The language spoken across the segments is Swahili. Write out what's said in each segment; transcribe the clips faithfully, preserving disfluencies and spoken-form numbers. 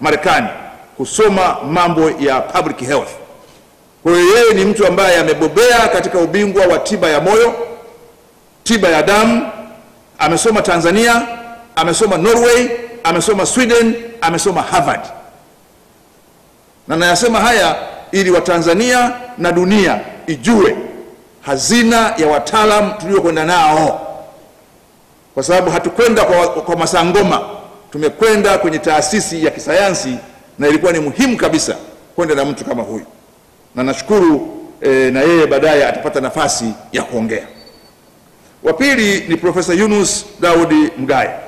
Marekani kusoma mambo ya public health. Kwa hiyo yeye ni mtu ambaye amebobea katika ubingwa wa tiba ya moyo, tiba ya damu, amesoma Tanzania, amesoma Norway, amesoma Sweden, amesoma Harvard. Na nayasema haya ili Watanzania na dunia ijue hazina ya wataalamu tuliokwenda nao. Kwa sababu hatukwenda kwa, kwa masangoma, tumekwenda kwenye taasisi ya kisayansi, na ilikuwa ni muhimu kabisa kwenda na mtu kama huyu. Na nashukuru eh, na yeye baadaye atapata nafasi ya kuongea. Wa pili ni Profesa Yunus Daudi Mgaya.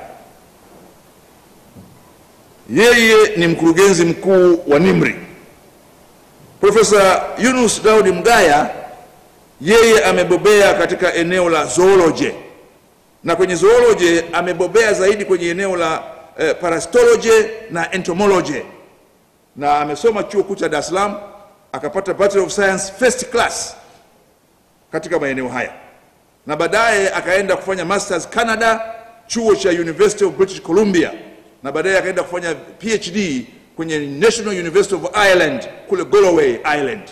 Yeye ni mkurugenzi mkuu wa Nimri. Profesa Yunus Daudi Mgaya yeye amebobea katika eneo la zoology. Na kwenye zoology amebobea zaidi kwenye eneo la eh, parasitology na entomology. Na amesoma Chuo Kikuu cha Dar es Salaam, akapata Bachelor of Science first class katika maeneo haya. Na baadaye akaenda kufanya masters Canada, chuo cha University of British Columbia, na baadaye akaenda kufanya PhD kwenye National University of Ireland kule Galway, Ireland.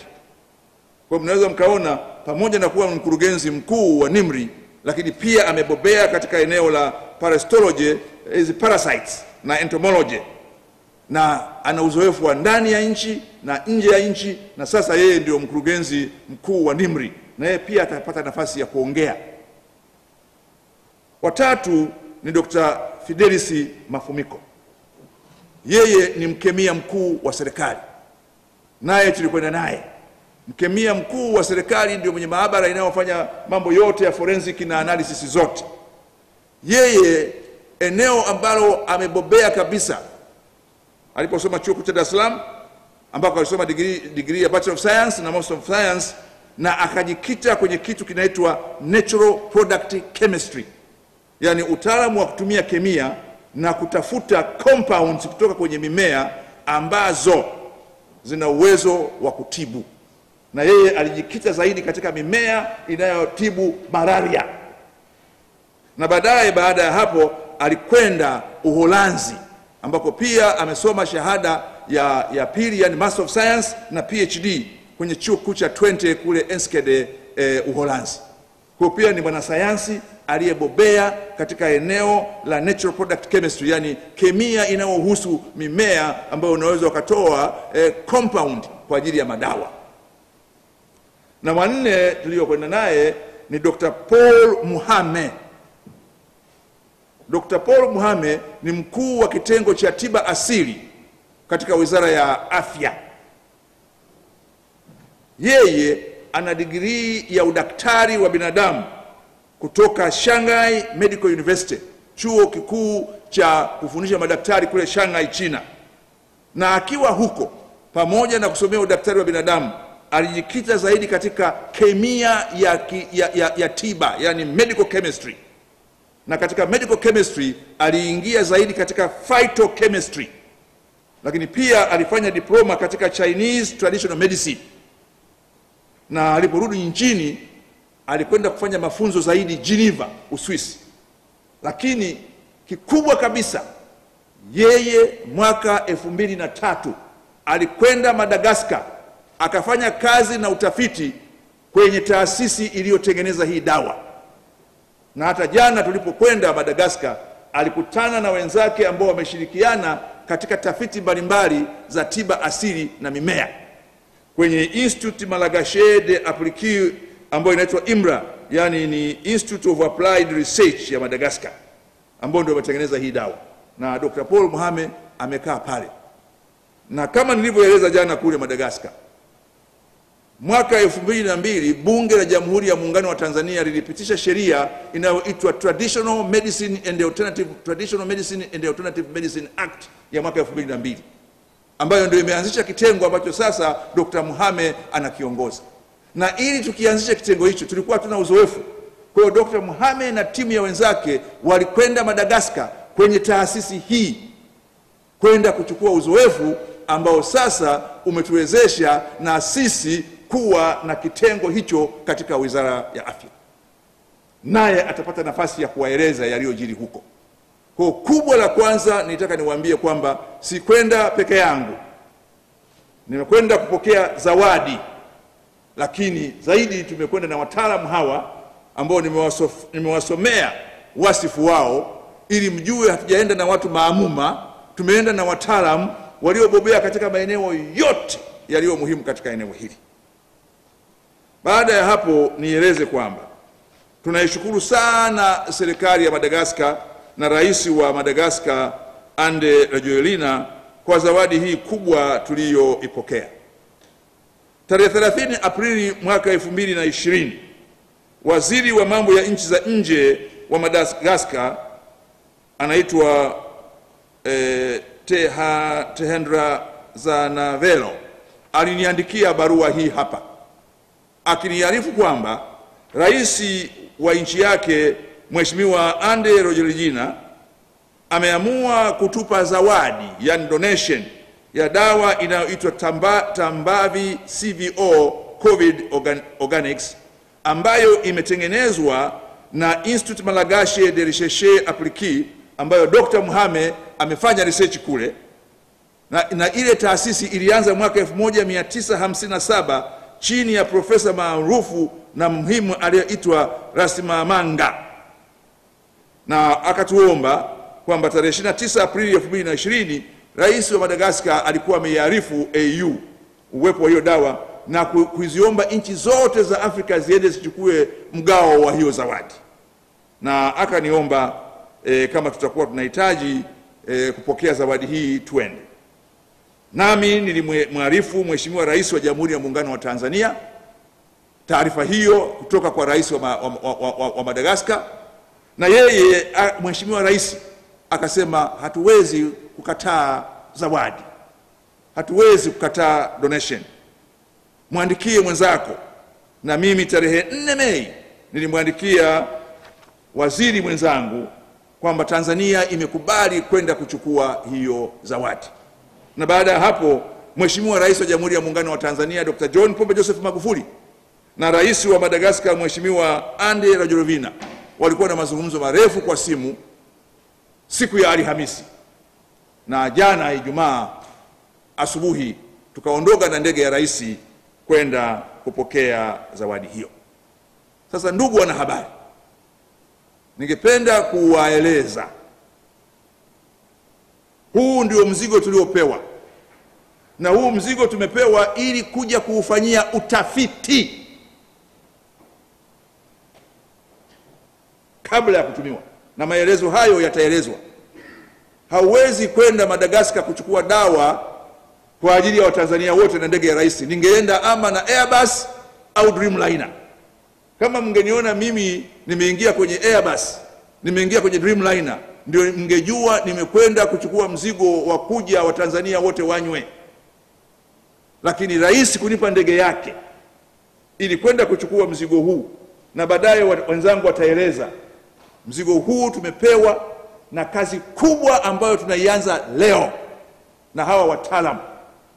Kwa mnaweza mkaona pamoja na kuwa mkurugenzi mkuu wa Nimri, lakini pia amebobea katika eneo la parasitology, hizi parasites na entomology. Na ana uzoefu wa ndani ya nchi na nje ya nchi, na sasa yeye ndio mkurugenzi mkuu wa Nimri, na yeye pia atapata nafasi ya kuongea. Watatu ni Daktari Fidelisi Mafumiko. Yeye ni mkemia mkuu wa serikali. Naye tulikwenda naye. Mkemia mkuu wa serikali ndio mwenye maabara inayofanya mambo yote ya forensic na analysis zote. Yeye eneo ambalo amebobea kabisa, aliposoma Chuo Kikuu cha Dar es Salaam, ambako alisoma degree, degree ya Bachelor of Science na Master of Science, na akajikita kwenye kitu kinaitwa natural product chemistry, yani utaalamu wa kutumia kemia na kutafuta compounds kutoka kwenye mimea ambazo zina uwezo wa kutibu. Na yeye alijikita zaidi katika mimea inayotibu malaria. Na baadaye baada ya hapo alikwenda Uholanzi, ambako pia amesoma shahada ya, ya pili, yani Master of Science na PhD kwenye Chuo Kikuu cha Twente kule Enschede, eh, Uholanzi. Kwa pia ni mwanasayansi aliyebobea katika eneo la natural product chemistry, yani kemia inayohusu mimea ambayo unaweza ukatoa eh, compound kwa ajili ya madawa. Na wanne tuliyokwenda naye ni Daktari Paul Mhame. Daktari Paul Mhame ni mkuu wa kitengo cha tiba asili katika Wizara ya Afya. Yeye ana degree ya udaktari wa binadamu kutoka Shanghai Medical University, chuo kikuu cha kufundisha madaktari kule Shanghai, China. Na akiwa huko, pamoja na kusomea udaktari wa binadamu, alijikita zaidi katika kemia ya, ki, ya, ya, ya tiba, yani medical chemistry. Na katika medical chemistry aliingia zaidi katika phytochemistry. Lakini pia alifanya diploma katika Chinese traditional medicine. Na aliporudi nchini alikwenda kufanya mafunzo zaidi Geneva, Uswisi. Lakini kikubwa kabisa, yeye mwaka elfu mbili na tatu alikwenda Madagascar, akafanya kazi na utafiti kwenye taasisi iliyotengeneza hii dawa. Na hata jana tulipokwenda Madagascar alikutana na wenzake ambao wameshirikiana katika tafiti mbalimbali za tiba asili na mimea kwenye Institut Malgache de Appliquées ambayo inaitwa Imra, yani ni Institute of Applied Research ya Madagascar, ambao ndio wametengeneza hii dawa. Na Daktari Paul Mhame amekaa pale. Na kama nilivyoeleza jana kule Madagascar, mwaka elfu mbili na mbili Bunge la Jamhuri ya Muungano wa Tanzania lilipitisha sheria inayoitwa Traditional Medicine and Alternative Traditional Medicine and Alternative Medicine Act ya mwaka elfu mbili na mbili, ambayo ndio imeanzisha kitengo ambacho sasa Daktari Mhame anakiongoza. Na ili tukianzisha kitengo hicho tulikuwa tuna uzoefu. Kwa hiyo Daktari Mhame na timu ya wenzake walikwenda Madagascar kwenye taasisi hii kwenda kuchukua uzoefu ambao sasa umetuwezesha na sisi kuwa na kitengo hicho katika Wizara ya Afya. Naye atapata nafasi ya kuwaeleza yaliyojiri huko. Kwa kubwa la kwanza nitaka niwaambie kwamba sikwenda peke yangu. Nimekwenda kupokea zawadi, lakini zaidi tumekwenda na wataalamu hawa ambao nimewasof, nimewasomea wasifu wao ili mjue hatujaenda na watu maamuma, tumeenda na wataalamu waliobobea katika maeneo yote yaliyo muhimu katika eneo hili. Baada ya hapo nieleze kwamba tunaishukuru sana serikali ya Madagascar na rais wa Madagascar Andry Rajoelina kwa zawadi hii kubwa tuliyoipokea. Tarehe thelathini Aprili mwaka elfu mbili na ishirini, waziri wa mambo ya nchi za nje wa Madagascar anaitwa eh, Teha, Tehendra Zanavelo aliniandikia barua hii hapa akiniarifu kwamba rais wa nchi yake Mheshimiwa Andry Rajoelina ameamua kutupa zawadi ya donation ya dawa inayoitwa tamba, Tambavy C V O COVID Organics ambayo imetengenezwa na Institut Malgache de Recherches Appliquées ambayo Doctor Mhame amefanya research kule, na, na ile taasisi ilianza mwaka elfu moja mia tisa hamsini na saba chini ya profesa maarufu na muhimu aliyeitwa Ratsimamanga, na akatuomba kwamba tarehe ishirini na tisa Aprili elfu mbili na ishirini rais wa Madagascar alikuwa ameiarifu A U uwepo wa hiyo dawa na kuziomba nchi zote za Afrika ziende zichukue mgao wa hiyo zawadi, na akaniomba e, kama tutakuwa tunahitaji e, kupokea zawadi hii twende. Nami nilimwarifu Mheshimiwa Rais wa Jamhuri ya Muungano wa Tanzania taarifa hiyo kutoka kwa rais wa, ma, wa, wa, wa, wa Madagascar, na yeye Mheshimiwa Rais akasema hatuwezi kukataa zawadi, hatuwezi kukataa donation, muandikie mwenzako. Na mimi tarehe nne Mei nilimwandikia waziri mwenzangu kwamba Tanzania imekubali kwenda kuchukua hiyo zawadi. Na baada ya hapo Mheshimiwa Rais wa Jamhuri ya Muungano wa Tanzania Doctor John Pombe Joseph Magufuli na Rais wa Madagascar Mheshimiwa Andry Rajoelina walikuwa na mazungumzo marefu kwa simu siku ya Alhamisi, na jana Ijumaa asubuhi tukaondoka na ndege ya rais kwenda kupokea zawadi hiyo. Sasa ndugu wanahabari, ningependa kuwaeleza huu ndio mzigo tuliopewa, na huu mzigo tumepewa ili kuja kuufanyia utafiti kabla ya kutumiwa, na maelezo hayo yataelezwa. Hauwezi kwenda Madagascar kuchukua dawa kwa ajili ya Watanzania wote na ndege ya rais. Ningeenda ama na Airbus au Dreamliner. Kama mngeniona mimi nimeingia kwenye Airbus, nimeingia kwenye Dreamliner, ndio mngejua nimekwenda kuchukua mzigo wa kuja Watanzania wote wanywe. Lakini rais kunipa ndege yake ili kwenda kuchukua mzigo huu, na baadaye wenzangu wataeleza mzigo huu tumepewa na kazi kubwa ambayo tunaianza leo na hawa wataalamu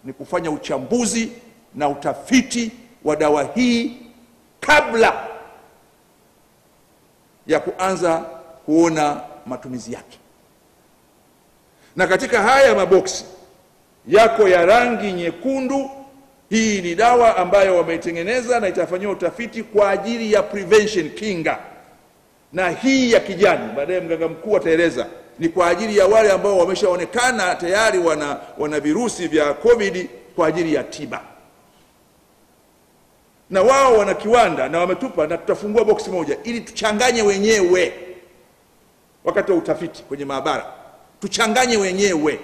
ni kufanya uchambuzi na utafiti wa dawa hii kabla ya kuanza kuona matumizi yake. Na katika haya maboksi yako ya rangi nyekundu, hii ni dawa ambayo wameitengeneza na itafanywa utafiti kwa ajili ya prevention, kinga, na hii ya kijani baadaye mganga mkuu ataeleza ni kwa ajili ya wale ambao wameshaonekana tayari wana, wana virusi vya COVID kwa ajili ya tiba, na wao wana kiwanda na wametupa, na tutafungua boksi moja ili tuchanganye wenyewe wakati wa utafiti kwenye maabara, tuchanganye wenyewe,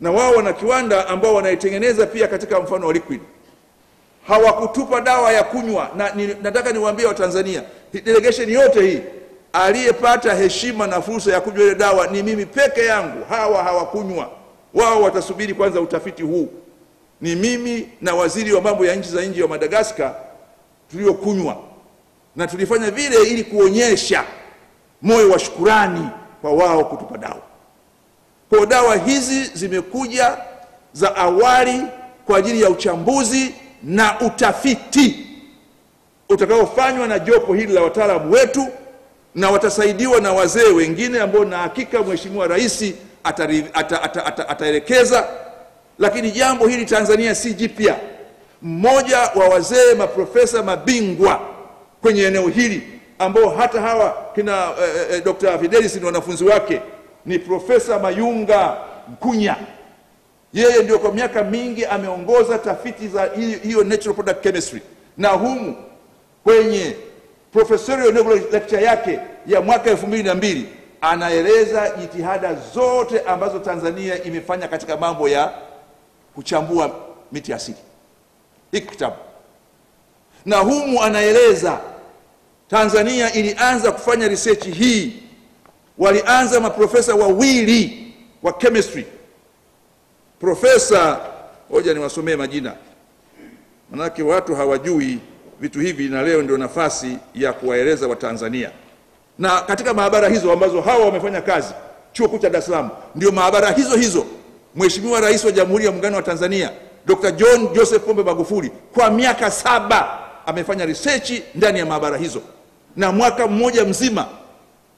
na wao wana kiwanda ambao wanaitengeneza pia katika mfano wa liquid. Hawakutupa dawa ya kunywa, na ni, nataka niwaambie Watanzania, delegation yote hii aliyepata heshima na fursa ya kunywa ile dawa ni mimi peke yangu. Hawa hawakunywa, wao watasubiri kwanza utafiti huu. Ni mimi na waziri wa mambo ya nchi za nje wa Madagascar tuliokunywa, na tulifanya vile ili kuonyesha moyo wa shukrani kwa wao kutupa dawa. Kwa dawa hizi zimekuja za awali kwa ajili ya uchambuzi na utafiti utakaofanywa na jopo hili la wataalamu wetu, na watasaidiwa na wazee wengine ambao na hakika Mheshimiwa Rais ataelekeza. Lakini jambo hili Tanzania si jipya. Mmoja wa wazee maprofesa mabingwa kwenye eneo hili ambao hata hawa kina eh, Daktari Fidelisi ni wanafunzi wake ni Profesa Mayunga Nkunya. Yeye ndio kwa miaka mingi ameongoza tafiti za hiyo natural product chemistry, na humu kwenye professorial level lecture yake ya mwaka elfu mbili na mbili anaeleza jitihada zote ambazo Tanzania imefanya katika mambo ya kuchambua miti asili. Hiki kitabu. Na humu anaeleza Tanzania ilianza kufanya research hii, walianza maprofesa wawili wa chemistry. Profesa, hoja niwasomee majina, manake watu hawajui vitu hivi na leo ndio nafasi ya kuwaeleza Watanzania. Na katika maabara hizo ambazo hawa wamefanya kazi, Chuo Kikuu cha Dar es Salaam, ndio maabara hizo hizo Mheshimiwa Rais wa Jamhuri ya Muungano wa Tanzania Dr. John Joseph Pombe Magufuli kwa miaka saba amefanya research ndani ya maabara hizo, na mwaka mmoja mzima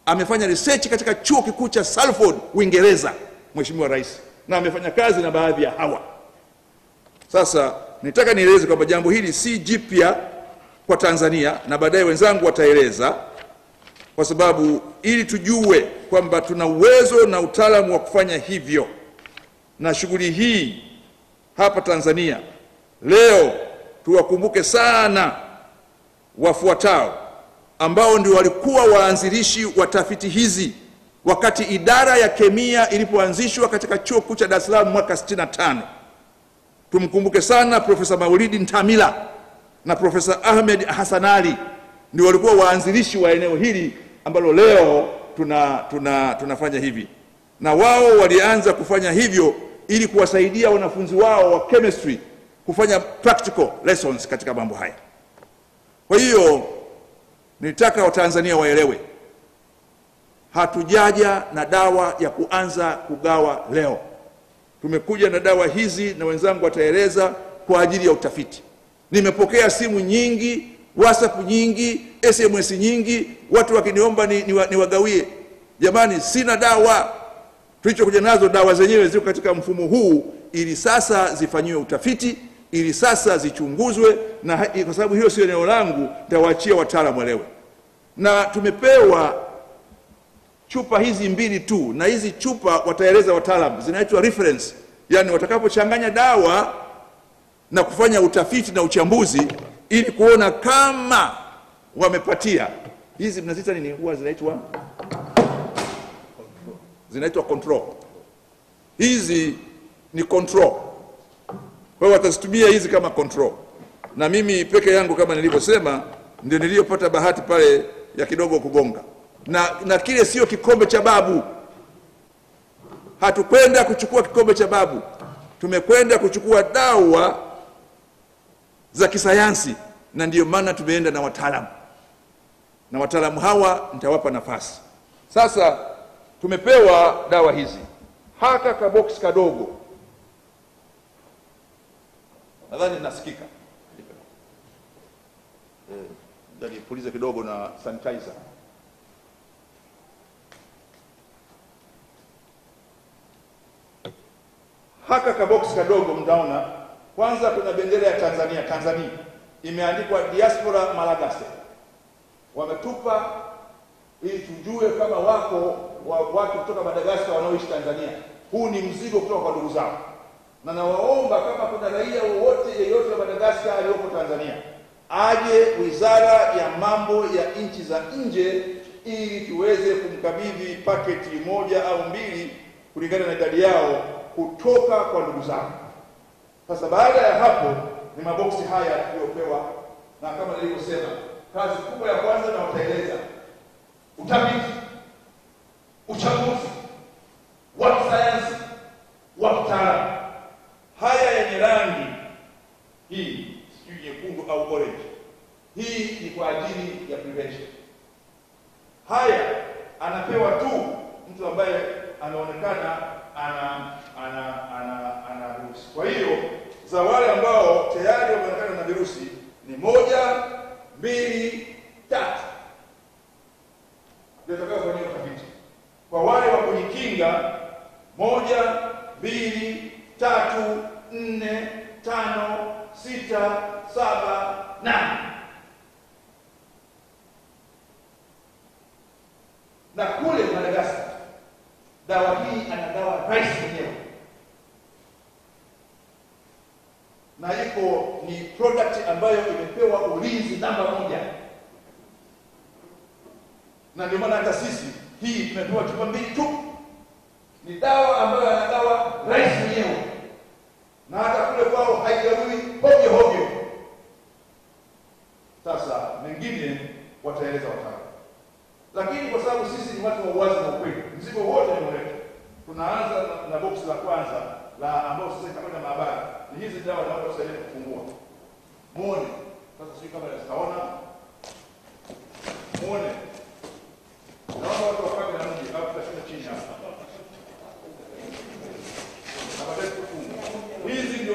amefanya research katika Chuo Kikuu cha Salford Uingereza Mheshimiwa Rais, na amefanya kazi na baadhi ya hawa. Sasa nitaka nieleze kwamba jambo hili si jipya kwa Tanzania, na baadaye wenzangu wataeleza, kwa sababu ili tujue kwamba tuna uwezo na utaalamu wa kufanya hivyo. Na shughuli hii hapa Tanzania leo tuwakumbuke sana wafuatao ambao ndio walikuwa waanzilishi wa tafiti hizi wakati idara ya kemia ilipoanzishwa katika Chuo Kikuu cha Dar es Salaam mwaka sitini na tano. Tumkumbuke sana Profesa Maulidi Ntamila na Profesa Ahmed Hassanali, ndio walikuwa waanzilishi wa eneo hili ambalo leo tuna, tuna, tunafanya hivi. Na wao walianza kufanya hivyo ili kuwasaidia wanafunzi wao wa chemistry kufanya practical lessons katika mambo haya. Kwa hiyo nitaka Watanzania waelewe, hatujaja na dawa ya kuanza kugawa leo. Tumekuja na dawa hizi na wenzangu wataeleza kwa ajili ya utafiti. Nimepokea simu nyingi, WhatsApp nyingi, S M S nyingi, watu wakiniomba ni, ni, ni wagawie. Jamani, sina dawa. Tulichokuja nazo dawa zenyewe ziko katika mfumo huu ili sasa zifanyiwe utafiti, ili sasa zichunguzwe, na kwa sababu hiyo sio eneo langu, nitawaachia wataalamu welewe. Na tumepewa chupa hizi mbili tu, na hizi chupa wataeleza wataalamu zinaitwa reference, yani watakapochanganya dawa na kufanya utafiti na uchambuzi ili kuona kama wamepatia. Hizi mnaziita nini, huwa zinaitwa zinaitwa control. Hizi ni control. Kwa watazitumia hizi kama control. Na mimi peke yangu kama nilivyosema ndio niliyopata bahati pale ya kidogo kugonga. Na, na kile sio kikombe cha babu. Hatukwenda kuchukua kikombe cha babu. Tumekwenda kuchukua dawa za kisayansi, na ndio maana tumeenda na wataalamu. Na wataalamu hawa nitawapa nafasi. Sasa tumepewa dawa hizi. Haka kaboksi kadogo. Nadhani nasikika. Eh, ndani puliza kidogo na sanitizer. Haka kaboksi kadogo mtaona. Kwanza kuna bendera ya Tanzania. Tanzania imeandikwa Diaspora Malgache. Wametupa ili tujue kama wako wa, watu kutoka Madagascar wanaoishi Tanzania. Huu ni mzigo kutoka kwa ndugu zao. Na nawaomba kama kuna raia wowote yeyote wa Madagascar aliyoko Tanzania aje Wizara ya Mambo ya Nchi za Nje ili tuweze kumkabidhi paketi moja au mbili kulingana na idadi yao kutoka kwa ndugu zao. Sasa baada ya hapo ni maboksi haya tuliyopewa, na kama nilivyosema kazi kubwa ya kwanza na utaeleza utafiti, uchambuzi wa sayansi, wa mtaalamu. Haya yenye rangi hii sijui nyekundu au orange, hii ni kwa ajili ya prevention. Haya anapewa tu mtu ambaye anaonekana ana ana ana ana virusi. Kwa hiyo za wale ambao tayari wanaonekana na virusi ni moja, mbili, tatu. mbili, tatu, nne, tano, sita, saba, nane. Na kule Madagascar, dawa hii anadawa rais mwenyewe, na iko ni product ambayo imepewa ulinzi namba moja, na ndio maana hata sisi hii tumepewa chupa mbili tu. Ni dawa ambayo anadawa rais mwenyewe, na hata kule kwao haigawi hovyo hovyo. Sasa mengine wataeleza wataka, lakini kwa sababu sisi ni watu wa uwazi na ukweli, mzigo wote ni wetu. Tunaanza na, na box la kwanza la ambao sasa kama maabara ni hizi dawa na watu wasaidia kufungua. Muone sasa, sio kama naona, muone naona watu wafanye na mji hapo, tutashinda chini hapa hapa basi kufungua. Hizi ndio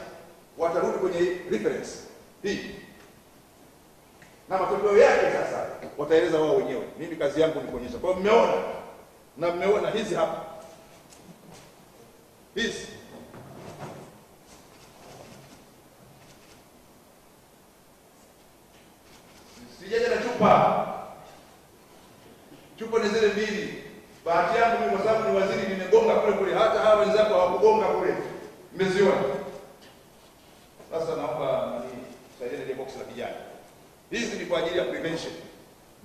watarudi kwenye reference. Hii. Na matokeo yake sasa wataeleza wao wenyewe. Mimi kazi yangu ni kuonyesha. Kwa hiyo mmeona, na mmeona hizi hapa, hizi sijaja na chupa chupa ni zile mbili. Bahati yangu mimi kwa sababu ni waziri, nimegonga kule kule, hata hawa wenzako hawakugonga kule, mmeziona. Sasa naomba nisaidie ile box la kijani. Hizi ni kwa ajili ya prevention,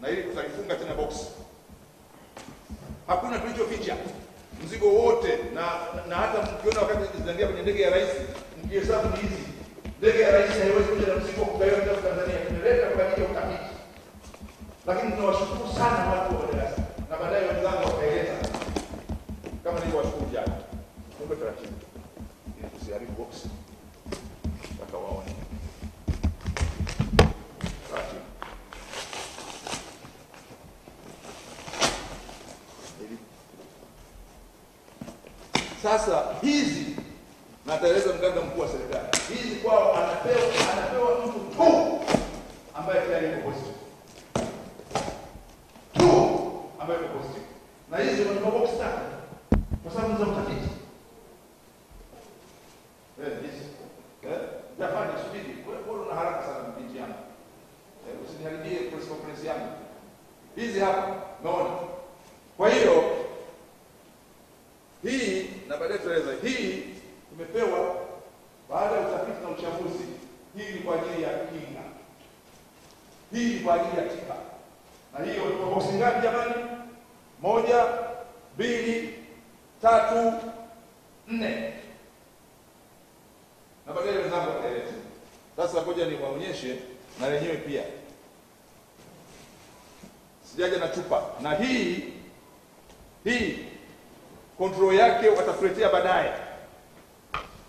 na ili tutaifunga tena box. Hakuna tulichoficha, mzigo wote. Na, na, na hata mkiona wakati zinaingia kwenye ndege ya rais, mkihesabu ni hizi. Ndege ya rais haiwezi kuja na mzigo kugaiwa ndani ya Tanzania, imeleta kwa ajili ya utafiti. Lakini tunawashukuru sana watu wa darasa, na baadaye wenzangu wataeleza kama nilivyo washukuru jana. Kumbe taratibu ili tusiharibu box, nataka waone taratibu. Sasa hizi nataeleza mganga mkuu wa serikali. Hizi kwao anapewa anapewa mtu tu ambaye tayari yuko positive. Tu ambaye yuko positive. Na hizi ni mabox tatu. Kwa sababu za mtafiti. Eh, hizi. Eh, tafadhali subiri. Wewe una haraka sana mtafiti yangu. Eh, usiniharibie press conference yangu. Hizi hapa naona. Kwa hiyo hii na baadaye tueleza hii imepewa baada ya utafiti na uchambuzi. Hii ni kwa ajili ya kinga, hii ni kwa ajili ya tiba. Na hiyo ni boksi ngapi jamani? Moja, mbili, tatu, nne. Na baadaye wenzangu wataeleza. Sasa ngoja niwaonyeshe na lenyewe pia, sijaja na chupa. Na hii hii control yake watafuletea baadaye,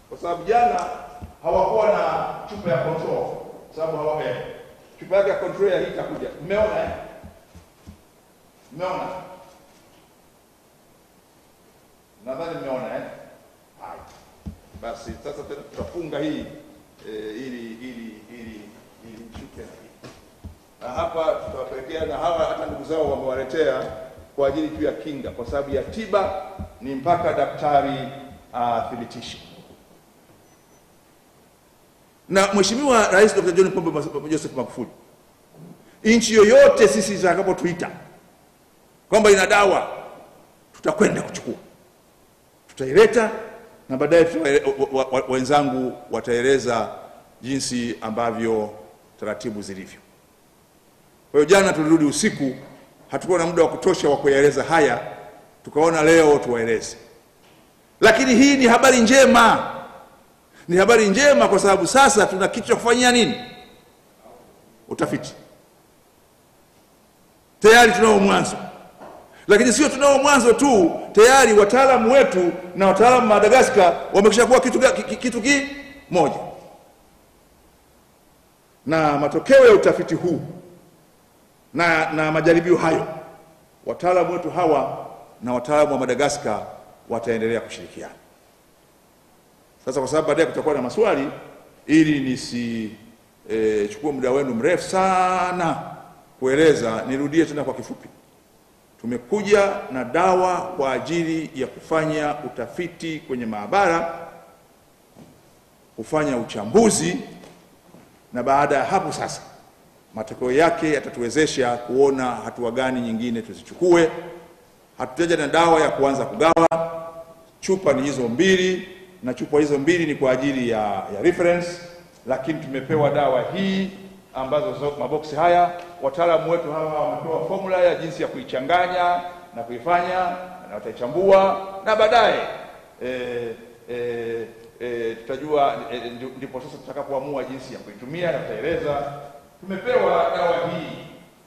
kwa sababu jana hawakuwa na chupa ya control, kwa sababu hawakuwa chupa yake ya control. Ya hii itakuja, mmeona mmeona, nadhani mmeona eh. Hai basi, sasa tutafunga hii e, ili ili ili ili mchuke hii, na hapa tutawapelekea na hawa hata ndugu zao wamewaletea kwa ajili tu ya kinga, kwa sababu ya tiba ni mpaka daktari athibitishe. Uh, na Mheshimiwa Rais Daktari John Pombe Joseph Magufuli, nchi yoyote sisi itakapotuita kwamba ina dawa, tutakwenda kuchukua, tutaileta, na baadaye wenzangu wataeleza jinsi ambavyo taratibu zilivyo. Kwa hiyo jana tulirudi usiku, hatukuwa na muda wa kutosha wa kueleza haya, tukaona leo tuwaeleze. Lakini hii ni habari njema, ni habari njema kwa sababu sasa tuna kitu cha kufanyia nini? Utafiti. Tayari tunao mwanzo. Lakini sio tunao mwanzo tu, tayari wataalamu wetu na wataalamu Madagascar wamekishakuwa kitu kitu ki moja. Na matokeo ya utafiti huu na na majaribio hayo, wataalamu wetu hawa na wataalamu wa Madagascar wataendelea kushirikiana. Sasa kwa sababu baadaye kutakuwa na maswali, ili nisi e, chukua muda wenu mrefu sana kueleza, nirudie tena kwa kifupi. Tumekuja na dawa kwa ajili ya kufanya utafiti kwenye maabara, kufanya uchambuzi, na baada ya hapo sasa matokeo yake yatatuwezesha kuona hatua gani nyingine tuzichukue. Hatutaja na dawa ya kuanza kugawa, chupa ni hizo mbili, na chupa hizo mbili ni kwa ajili ya, ya reference, lakini tumepewa dawa hii ambazo zote maboksi haya, wataalamu wetu hawa wametoa formula ya jinsi ya kuichanganya na kuifanya, na wataichambua, na baadaye eh eh e, tutajua e, ndipo sasa tutakapoamua jinsi ya kuitumia na tutaeleza. Tumepewa dawa hii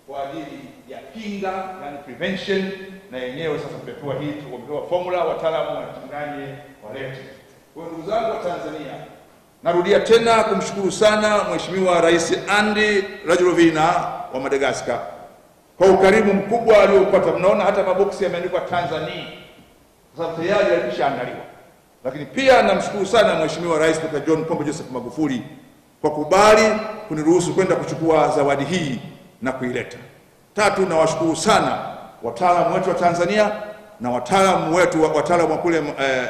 kwa ajili ya kinga na prevention, na yenyewe sasa tumepewa hii, tumepewa formula, wataalamu wachanganye walete. Kwa ndugu zangu wa Tanzania, narudia tena kumshukuru sana Mheshimiwa Rais Andry Rajoelina wa Madagascar kwa ukarimu mkubwa aliopata. Mnaona hata maboksi yameandikwa Tanzania, kwa sababu tayari yalishaandaliwa. Lakini pia namshukuru sana Mheshimiwa Rais Dokta John Pombe Joseph Magufuli kwa kubali kuniruhusu kwenda kuchukua zawadi hii na kuileta. Tatu, na washukuru sana wataalamu wetu wa Tanzania na wataalamu wetu wataalamu kule eh,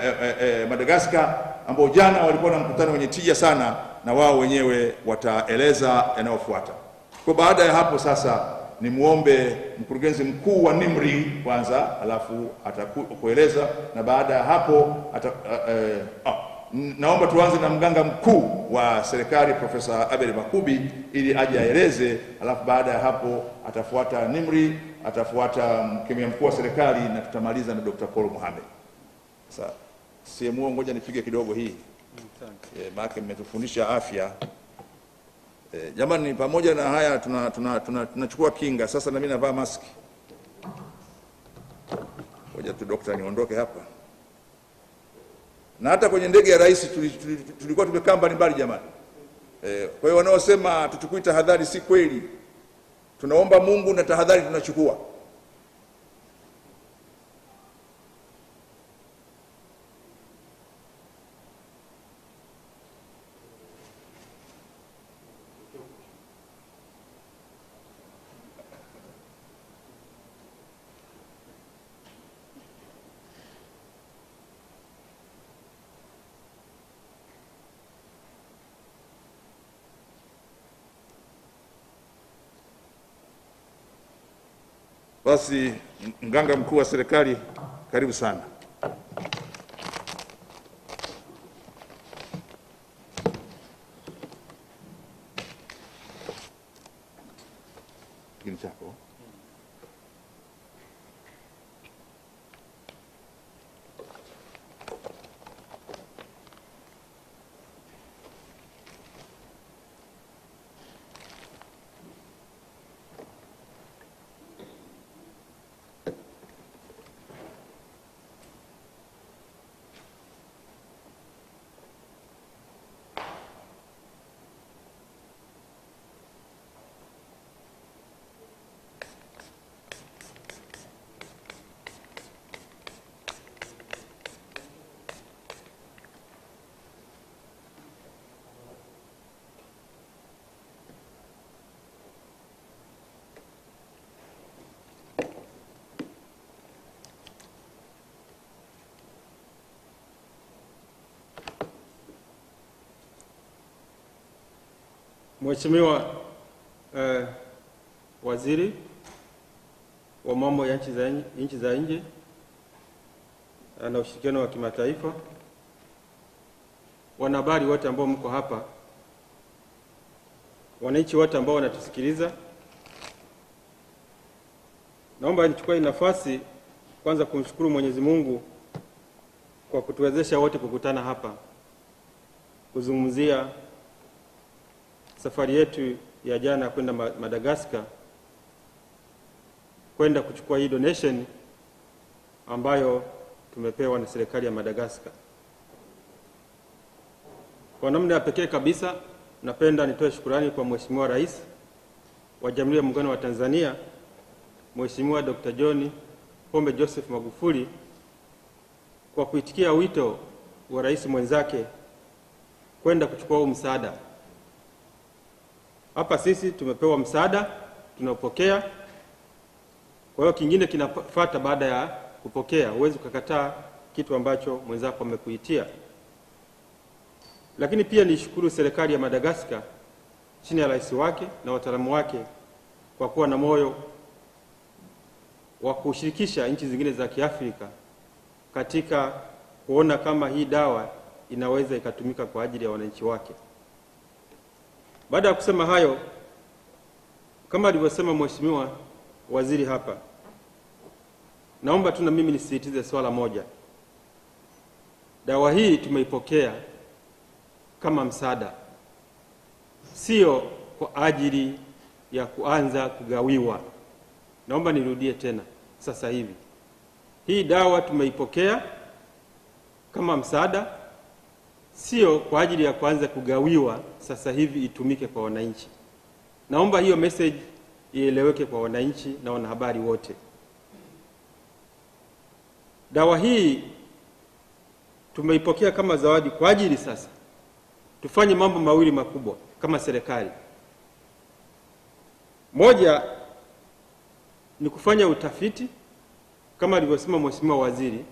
eh, eh, Madagascar, ambao jana walikuwa na mkutano wenye tija sana, na wao wenyewe wataeleza yanayofuata. Kwa baada ya hapo sasa ni muombe mkurugenzi mkuu wa Nimri kwanza, alafu atakueleza, na baada ya hapo ata, uh, uh, uh, naomba tuanze na mganga mkuu wa serikali Profesa Abel Makubi ili aje aeleze, alafu baada ya hapo atafuata Nimri, atafuata mkemia mkuu wa serikali, na tutamaliza na Dokta Paul Mohamed. Sasa simu ngoja nipige kidogo hii. Eh, maana mmetufundisha afya. E, jamani, pamoja na haya tunachukua tuna, tuna, tuna kinga. Sasa na mimi navaa maski. Ngoja tu dokta niondoke hapa. Na hata kwenye ndege ya rais tulikuwa tumekaa mbali jamani. E, kwa hiyo wanaosema tuchukue tahadhari si kweli. Tunaomba Mungu na tahadhari tunachukua. Basi mganga mkuu wa serikali, karibu sana. Kile chako. Mheshimiwa eh, waziri wa mambo ya nchi za nje na ushirikiano wa kimataifa, wanahabari wote ambao mko hapa, wananchi wote ambao wanatusikiliza, naomba nichukue nafasi kwanza kumshukuru Mwenyezi Mungu kwa kutuwezesha wote kukutana hapa kuzungumzia safari yetu ya jana kwenda Madagascar, kwenda kuchukua hii donation ambayo tumepewa na serikali ya Madagascar. Kwa namna ya pekee kabisa, napenda nitoe shukrani kwa Mheshimiwa Rais wa Jamhuri ya Muungano wa Tanzania, Mheshimiwa Daktari John Pombe Joseph Magufuli, kwa kuitikia wito wa rais mwenzake kwenda kuchukua msaada. Hapa sisi tumepewa msaada, tunapokea. Kwa hiyo kingine kinafuata baada ya kupokea. Huwezi kukataa kitu ambacho mwenzako amekuitia. Lakini pia nishukuru serikali ya Madagascar chini ya rais wake na wataalamu wake kwa kuwa na moyo wa kushirikisha nchi zingine za Kiafrika katika kuona kama hii dawa inaweza ikatumika kwa ajili ya wananchi wake. Baada ya kusema hayo, kama alivyosema Mheshimiwa Waziri hapa, naomba tu na mimi nisisitize swala moja. Dawa hii tumeipokea kama msaada, sio kwa ajili ya kuanza kugawiwa. Naomba nirudie tena sasa hivi. Hii dawa tumeipokea kama msaada, sio kwa ajili ya kuanza kugawiwa sasa hivi itumike kwa wananchi. Naomba hiyo message ieleweke kwa wananchi na wanahabari wote. Dawa hii tumeipokea kama zawadi kwa ajili sasa tufanye mambo mawili makubwa kama serikali. Moja ni kufanya utafiti kama alivyosema Mheshimiwa Waziri,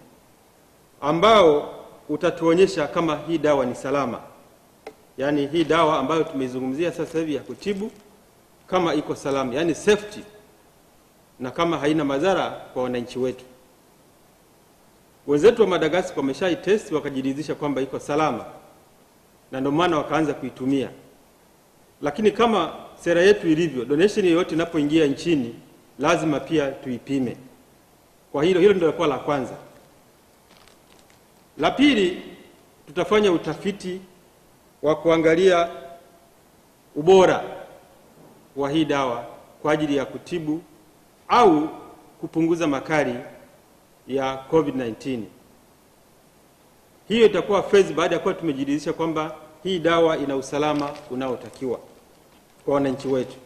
ambao utatuonyesha kama hii dawa ni salama. Yaani hii dawa ambayo tumezungumzia sasa hivi ya kutibu kama iko salama, yani safety, na kama haina madhara kwa wananchi wetu. Wenzetu wa Madagascar wameshaitest wakajiridhisha kwamba iko salama, na ndio maana wakaanza kuitumia. Lakini kama sera yetu ilivyo, donation yoyote inapoingia nchini lazima pia tuipime. Kwa hilo hilo ndio la kwanza. La pili, tutafanya utafiti wa kuangalia ubora wa hii dawa kwa ajili ya kutibu au kupunguza makali ya COVID kumi na tisa. Hiyo itakuwa phase baada ya kuwa tumejiridhisha kwamba hii dawa ina usalama unaotakiwa kwa wananchi wetu.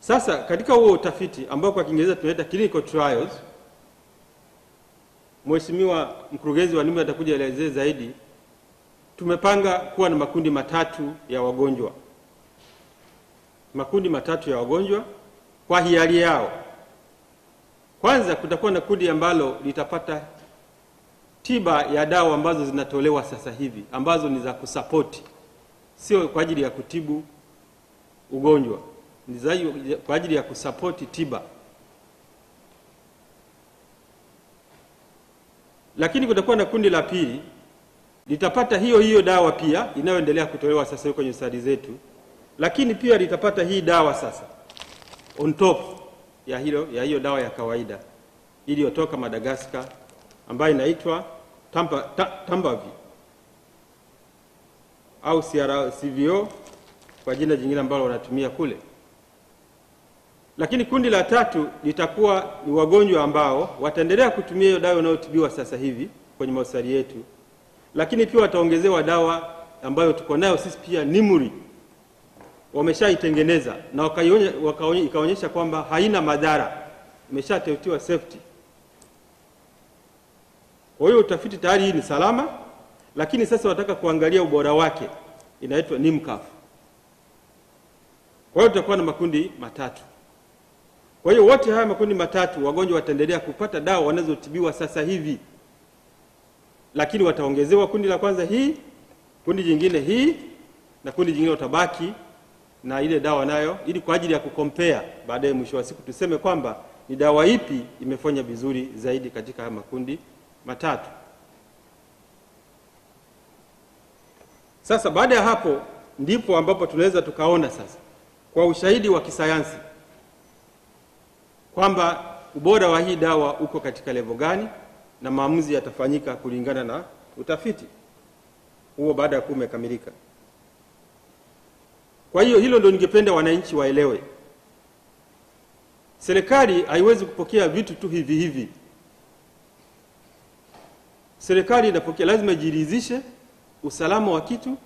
Sasa katika huo utafiti ambao kwa Kiingereza tunaita clinical trials, Mheshimiwa Mkurugenzi wa Nimri atakuja elezea zaidi. Tumepanga kuwa na makundi matatu ya wagonjwa. Makundi matatu ya wagonjwa kwa hiari yao. Kwanza kutakuwa na kundi ambalo litapata tiba ya dawa ambazo zinatolewa sasa hivi, ambazo ni za kusapoti, sio kwa ajili ya kutibu ugonjwa, ni za kwa ajili ya kusapoti tiba. Lakini kutakuwa na kundi la pili litapata hiyo hiyo dawa pia inayoendelea kutolewa sasa hivi kwenye sadi zetu, lakini pia litapata hii dawa sasa on top ya hilo ya hiyo dawa ya kawaida iliyotoka Madagascar ambayo inaitwa Tamba, ta, Tambavy au C V O kwa jina jingine ambalo wanatumia kule. Lakini kundi la tatu litakuwa ni wagonjwa ambao wataendelea kutumia hiyo dawa inayotibiwa sasa hivi kwenye mahospitali yetu, lakini pia wataongezewa dawa ambayo tuko nayo sisi pia Nimri wameshaitengeneza na wakaonyesha kwamba haina madhara, imeshatafitiwa safety. Kwa hiyo utafiti tayari hii ni salama, lakini sasa wataka kuangalia ubora wake, inaitwa Nimcaf. Kwa hiyo tutakuwa na makundi matatu. Kwa hiyo wote haya makundi matatu wagonjwa wataendelea kupata dawa wanazotibiwa sasa hivi, lakini wataongezewa kundi la kwanza hii, kundi jingine hii, na kundi jingine watabaki na ile dawa nayo, ili kwa ajili ya kukompea baadaye mwisho wa siku tuseme kwamba ni dawa ipi imefanya vizuri zaidi katika haya makundi matatu. Sasa baada ya hapo ndipo ambapo tunaweza tukaona sasa kwa ushahidi wa kisayansi kwamba ubora wa hii dawa uko katika level gani, na maamuzi yatafanyika kulingana na utafiti huo baada ya kumekamilika. Kwa hiyo hilo ndio ningependa wananchi waelewe. Serikali haiwezi kupokea vitu tu hivi hivi. serikali inapokea, lazima ijiridhishe usalama wa kitu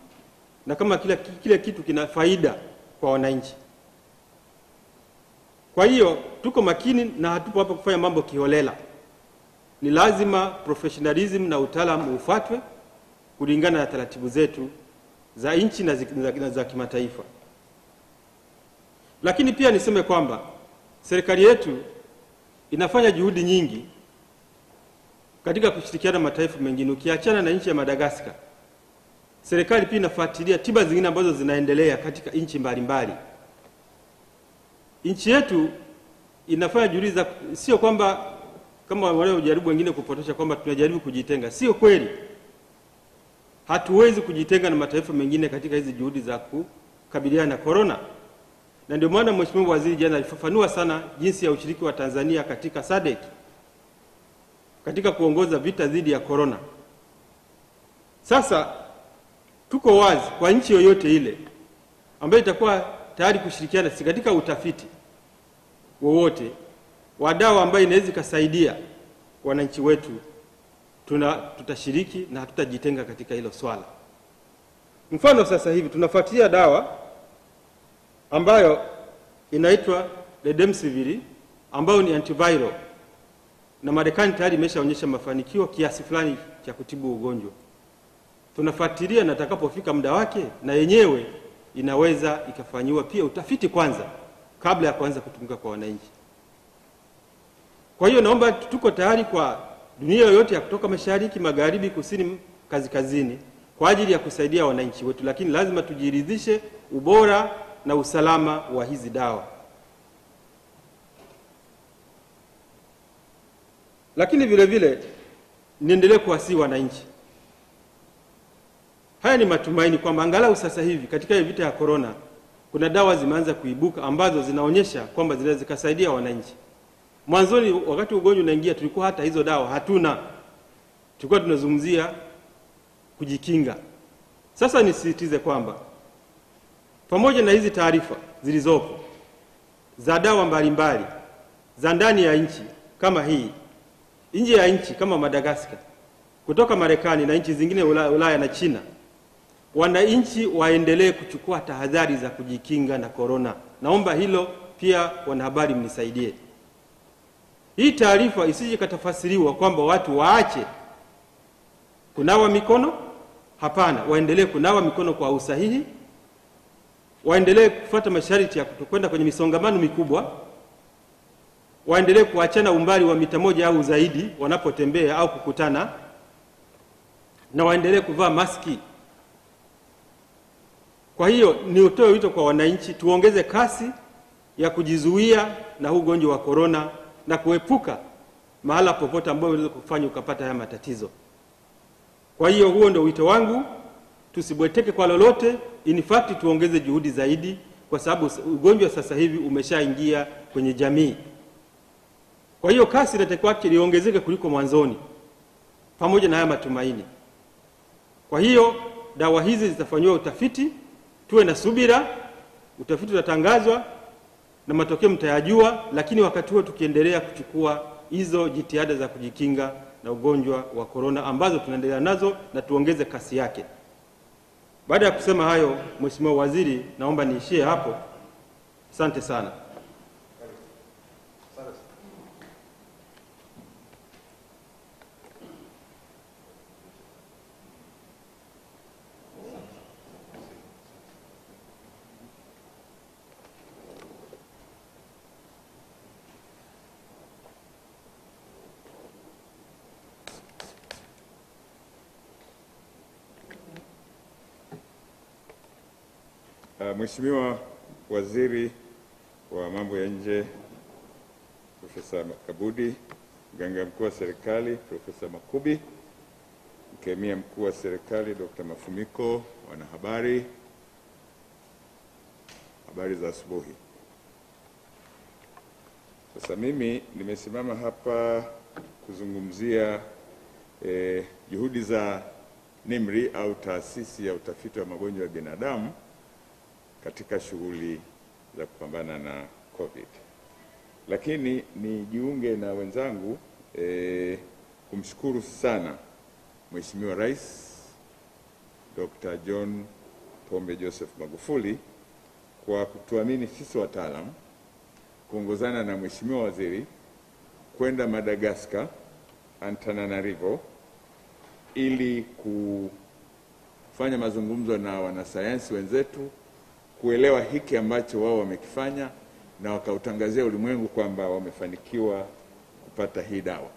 na kama kila, kila kitu kina faida kwa wananchi. Kwa hiyo tuko makini na hatupo hapa kufanya mambo kiholela. Ni lazima professionalism na utaalamu ufuatwe kulingana na taratibu zetu za nchi na za, za kimataifa. Lakini pia niseme kwamba serikali yetu inafanya juhudi nyingi katika kushirikiana na mataifa mengine. Ukiachana na nchi ya Madagascar, serikali pia inafuatilia tiba zingine ambazo zinaendelea katika nchi mbalimbali. Nchi yetu inafanya juhudi za, sio kwamba kama wanaojaribu wengine kupotosha kwamba tunajaribu kujitenga, sio kweli. Hatuwezi kujitenga na mataifa mengine katika hizi juhudi za kukabiliana na corona. Na ndio maana Mheshimiwa Waziri jana alifafanua sana jinsi ya ushiriki wa Tanzania katika SADC katika kuongoza vita dhidi ya corona. Sasa tuko wazi kwa nchi yoyote ile ambayo itakuwa tayari kushirikiana si katika utafiti wowote wa dawa ambayo inaweza kusaidia wananchi wetu, tuna tutashiriki na hatutajitenga katika hilo swala. Mfano sasa hivi tunafuatilia dawa ambayo inaitwa Remdesivir ambayo ni antiviral, na Marekani tayari imeshaonyesha mafanikio kiasi fulani cha kutibu ugonjwa. Tunafuatilia na atakapofika muda wake na yenyewe inaweza ikafanywa pia utafiti kwanza kabla ya kuanza kutumika kwa wananchi. Kwa hiyo naomba, tuko tayari kwa dunia yote ya kutoka mashariki, magharibi, kusini, kaskazini kwa ajili ya kusaidia wananchi wetu, lakini lazima tujiridhishe ubora na usalama wa hizi dawa. Lakini vile vile niendelee kuwasihi wananchi. Haya ni matumaini kwamba angalau sasa hivi katika vita ya corona kuna dawa zimeanza kuibuka ambazo zinaonyesha kwamba zinaweza kusaidia wananchi. Mwanzoni wakati ugonjwa unaingia tulikuwa hata hizo dawa hatuna. Tulikuwa tunazungumzia kujikinga. Sasa nisisitize kwamba pamoja na hizi taarifa zilizopo za dawa mbalimbali za ndani ya nchi kama hii, nje ya nchi kama Madagascar, kutoka Marekani na nchi zingine Ulaya na China, wananchi waendelee kuchukua tahadhari za kujikinga na corona. Naomba hilo pia wanahabari mnisaidie. Hii taarifa isije katafasiriwa kwamba watu waache kunawa mikono. Hapana, waendelee kunawa mikono kwa usahihi, waendelee kufuata masharti ya kutokwenda kwenye misongamano mikubwa, waendelee kuachana umbali wa mita moja au zaidi wanapotembea au kukutana, na waendelee kuvaa maski. Kwa hiyo ni utoe wito kwa wananchi, tuongeze kasi ya kujizuia na huu ugonjwa wa corona na kuepuka mahala popote ambapo unaweza kufanya ukapata haya matatizo. Kwa hiyo huo ndio wito wangu, tusibweteke kwa lolote, in fact tuongeze juhudi zaidi kwa sababu ugonjwa sasa hivi umeshaingia kwenye jamii. Kwa hiyo kasi inatakiwa iongezeke kuliko mwanzoni pamoja na haya matumaini. Kwa hiyo dawa hizi zitafanywa utafiti, tuwe na subira, utafiti utatangazwa na matokeo mtayajua, lakini wakati huo tukiendelea kuchukua hizo jitihada za kujikinga na ugonjwa wa corona ambazo tunaendelea nazo na tuongeze kasi yake. Baada ya kusema hayo, Mheshimiwa Waziri, naomba niishie hapo. Asante sana. Mheshimiwa Waziri wa Mambo ya Nje Profesa Kabudi, Mganga Mkuu wa Serikali Profesa Makubi, Mkemia Mkuu wa Serikali Dr Mafumiko, wanahabari, habari za asubuhi. Sasa mimi nimesimama hapa kuzungumzia eh, juhudi za Nimri au Taasisi ya Utafiti wa Magonjwa ya Binadamu katika shughuli za kupambana na COVID. Lakini nijiunge na wenzangu eh, kumshukuru sana Mheshimiwa Rais Dokta John Pombe Joseph Magufuli kwa kutuamini sisi wataalamu kuongozana na Mheshimiwa Waziri kwenda Madagascar Antananarivo ili kufanya mazungumzo na wanasayansi wenzetu kuelewa hiki ambacho wao wamekifanya na wakautangazia ulimwengu kwamba wamefanikiwa kupata hii dawa.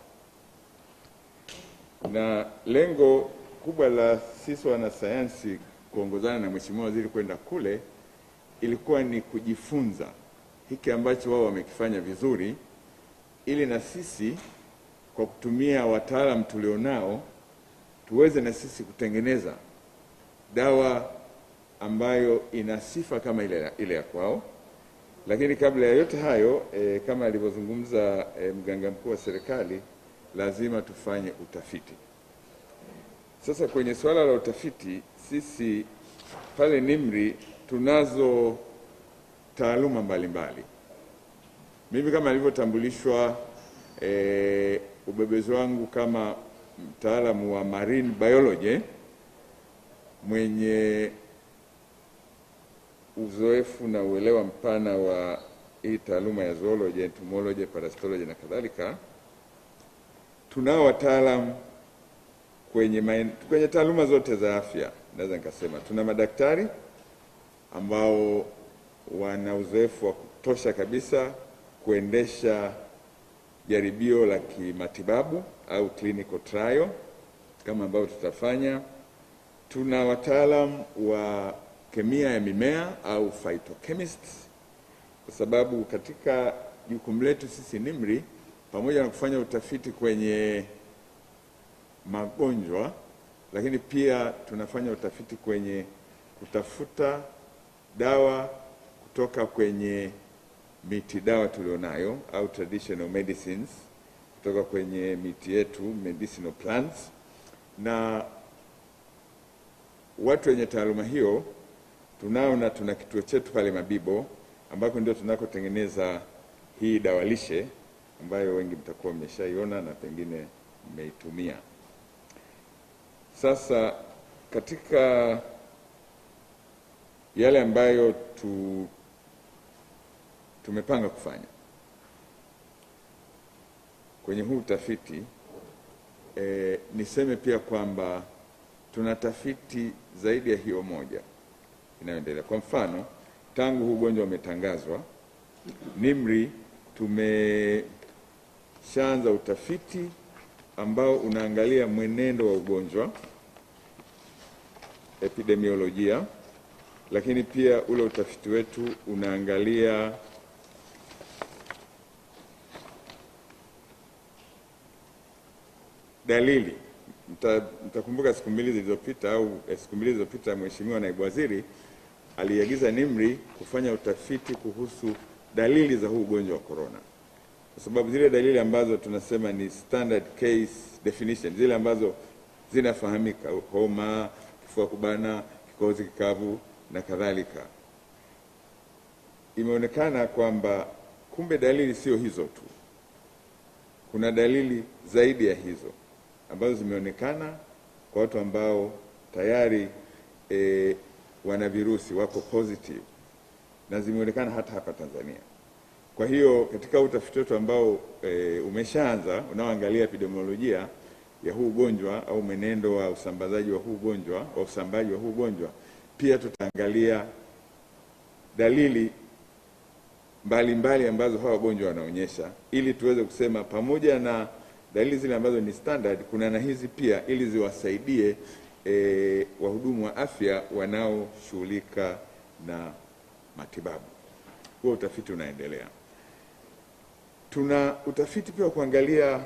Na lengo kubwa la sisi wanasayansi kuongozana na Mheshimiwa Waziri kwenda kule ilikuwa ni kujifunza hiki ambacho wao wamekifanya vizuri ili na sisi kwa kutumia wataalamu tulionao tuweze na sisi kutengeneza dawa ambayo ina sifa kama ile ile ya kwao. Lakini kabla ya yote hayo e, kama alivyozungumza e, mganga mkuu wa serikali, lazima tufanye utafiti. Sasa kwenye swala la utafiti, sisi pale Nimri tunazo taaluma mbalimbali. Mimi kama nilivyotambulishwa e, ubebezi wangu kama mtaalamu wa marine biology mwenye uzoefu na uelewa mpana wa hii taaluma ya zoology, entomology, parasitology na kadhalika. Tunao wataalamu kwenye main, kwenye taaluma zote za afya. Naweza nikasema tuna madaktari ambao wana uzoefu wa kutosha kabisa kuendesha jaribio la kimatibabu au clinical trial kama ambao tutafanya. Tuna wataalamu wa kemia ya mimea au phytochemists, kwa sababu katika jukumu letu sisi Nimri pamoja na kufanya utafiti kwenye magonjwa, lakini pia tunafanya utafiti kwenye kutafuta dawa kutoka kwenye miti dawa tulionayo au traditional medicines kutoka kwenye miti yetu, medicinal plants, na watu wenye taaluma hiyo tunao, na tuna kituo chetu pale Mabibo ambako ndio tunakotengeneza hii dawa lishe ambayo wengi mtakuwa mmeshaiona na pengine mmeitumia. Sasa katika yale ambayo tu, tumepanga kufanya kwenye huu utafiti, e, niseme pia kwamba tuna tafiti zaidi ya hiyo moja inayoendelea. Kwa mfano, tangu huu ugonjwa umetangazwa, Nimri tumeshaanza utafiti ambao unaangalia mwenendo wa ugonjwa, epidemiolojia, lakini pia ule utafiti wetu unaangalia dalili. Mtakumbuka siku mbili zilizopita au siku mbili zilizopita Mheshimiwa Naibu Waziri aliagiza Nimri kufanya utafiti kuhusu dalili za huu ugonjwa wa corona, kwa sababu zile dalili ambazo tunasema ni standard case definition, zile ambazo zinafahamika: homa, kifua kubana, kikohozi kikavu na kadhalika. Imeonekana kwamba kumbe dalili sio hizo tu, kuna dalili zaidi ya hizo ambazo zimeonekana kwa watu ambao tayari e, wana virusi, wako positive, na zimeonekana hata hapa Tanzania. Kwa hiyo katika utafiti wetu ambao e, umeshaanza unaoangalia epidemiolojia ya huu ugonjwa au mwenendo wa usambazaji wa huu ugonjwa, au usambaji wa huu ugonjwa, pia tutaangalia dalili mbalimbali ambazo hawa wagonjwa wanaonyesha, ili tuweze kusema pamoja na dalili zile ambazo ni standard kuna na hizi pia, ili ziwasaidie e, wahudumu wa afya wanaoshughulika na matibabu. Huo utafiti unaendelea. Tuna utafiti pia kuangalia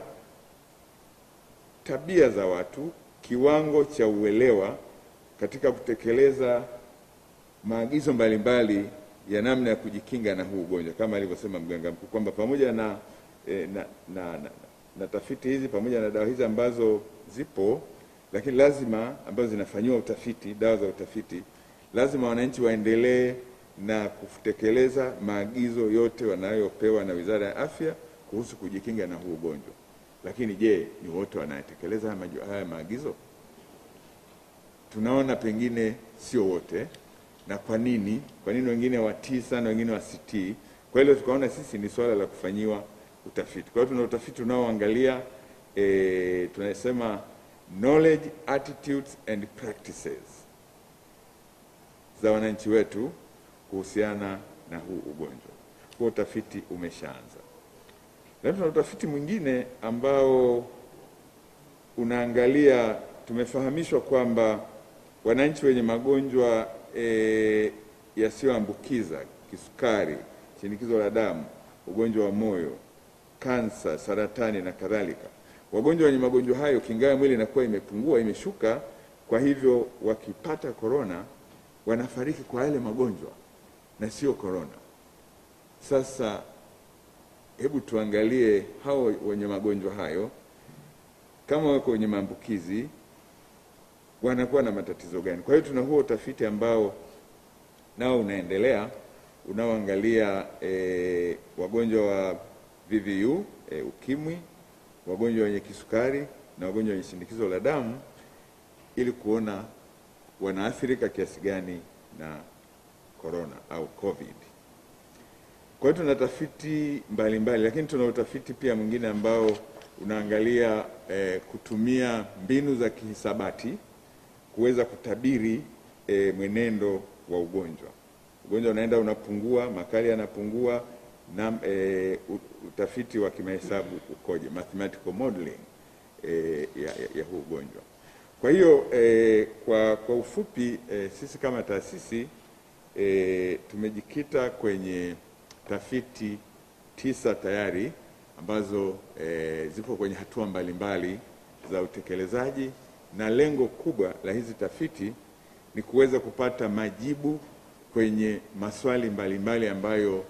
tabia za watu, kiwango cha uelewa katika kutekeleza maagizo mbalimbali ya namna ya kujikinga na huu ugonjwa kama alivyosema mganga mkuu kwamba pamoja na, e, na, na, na, na na tafiti hizi pamoja na dawa hizi ambazo zipo, lakini lazima ambazo zinafanywa utafiti, dawa za utafiti, lazima wananchi waendelee na kutekeleza maagizo yote wanayopewa na Wizara ya Afya kuhusu kujikinga na huu ugonjwa. Lakini je, ni wote wanatekeleza haya maagizo? tunaona pengine sio wote, na kwa nini? Kwa nini wengine watii sana, wengine wasitii? Kwa hilo tukaona sisi ni swala la kufanyiwa utafiti. Kwa hiyo tuna utafiti unaoangalia e, tunasema knowledge, attitudes and practices za wananchi wetu kuhusiana na huu ugonjwa. Kwa utafiti umeshaanza. Lakini tuna utafiti mwingine ambao unaangalia, tumefahamishwa kwamba wananchi wenye magonjwa e, yasiyoambukiza, kisukari, shinikizo la damu, ugonjwa wa moyo, kansa, saratani na kadhalika. Wagonjwa wenye magonjwa hayo kinga ya mwili inakuwa imepungua, imeshuka, kwa hivyo wakipata corona wanafariki kwa yale magonjwa na sio corona. Sasa hebu tuangalie hao wenye magonjwa hayo, kama wako wenye maambukizi wanakuwa na matatizo gani. Kwa hiyo tuna huo utafiti ambao nao unaendelea, unaoangalia e, wagonjwa wa V V U, e, ukimwi, wagonjwa wenye kisukari na wagonjwa wenye shinikizo la damu, ili kuona wanaathirika kiasi gani na corona au COVID. Kwa hiyo tuna tafiti mbalimbali, lakini tuna utafiti pia mwingine ambao unaangalia e, kutumia mbinu za kihisabati kuweza kutabiri e, mwenendo wa ugonjwa. Ugonjwa unaenda unapungua, makali yanapungua, na e, utafiti wa kimahesabu ukoje, mathematical modeling e, ya, ya, ya huu ugonjwa. Kwa hiyo e, kwa, kwa ufupi e, sisi kama taasisi e, tumejikita kwenye tafiti tisa tayari ambazo e, zipo kwenye hatua mbalimbali za utekelezaji, na lengo kubwa la hizi tafiti ni kuweza kupata majibu kwenye maswali mbalimbali ambayo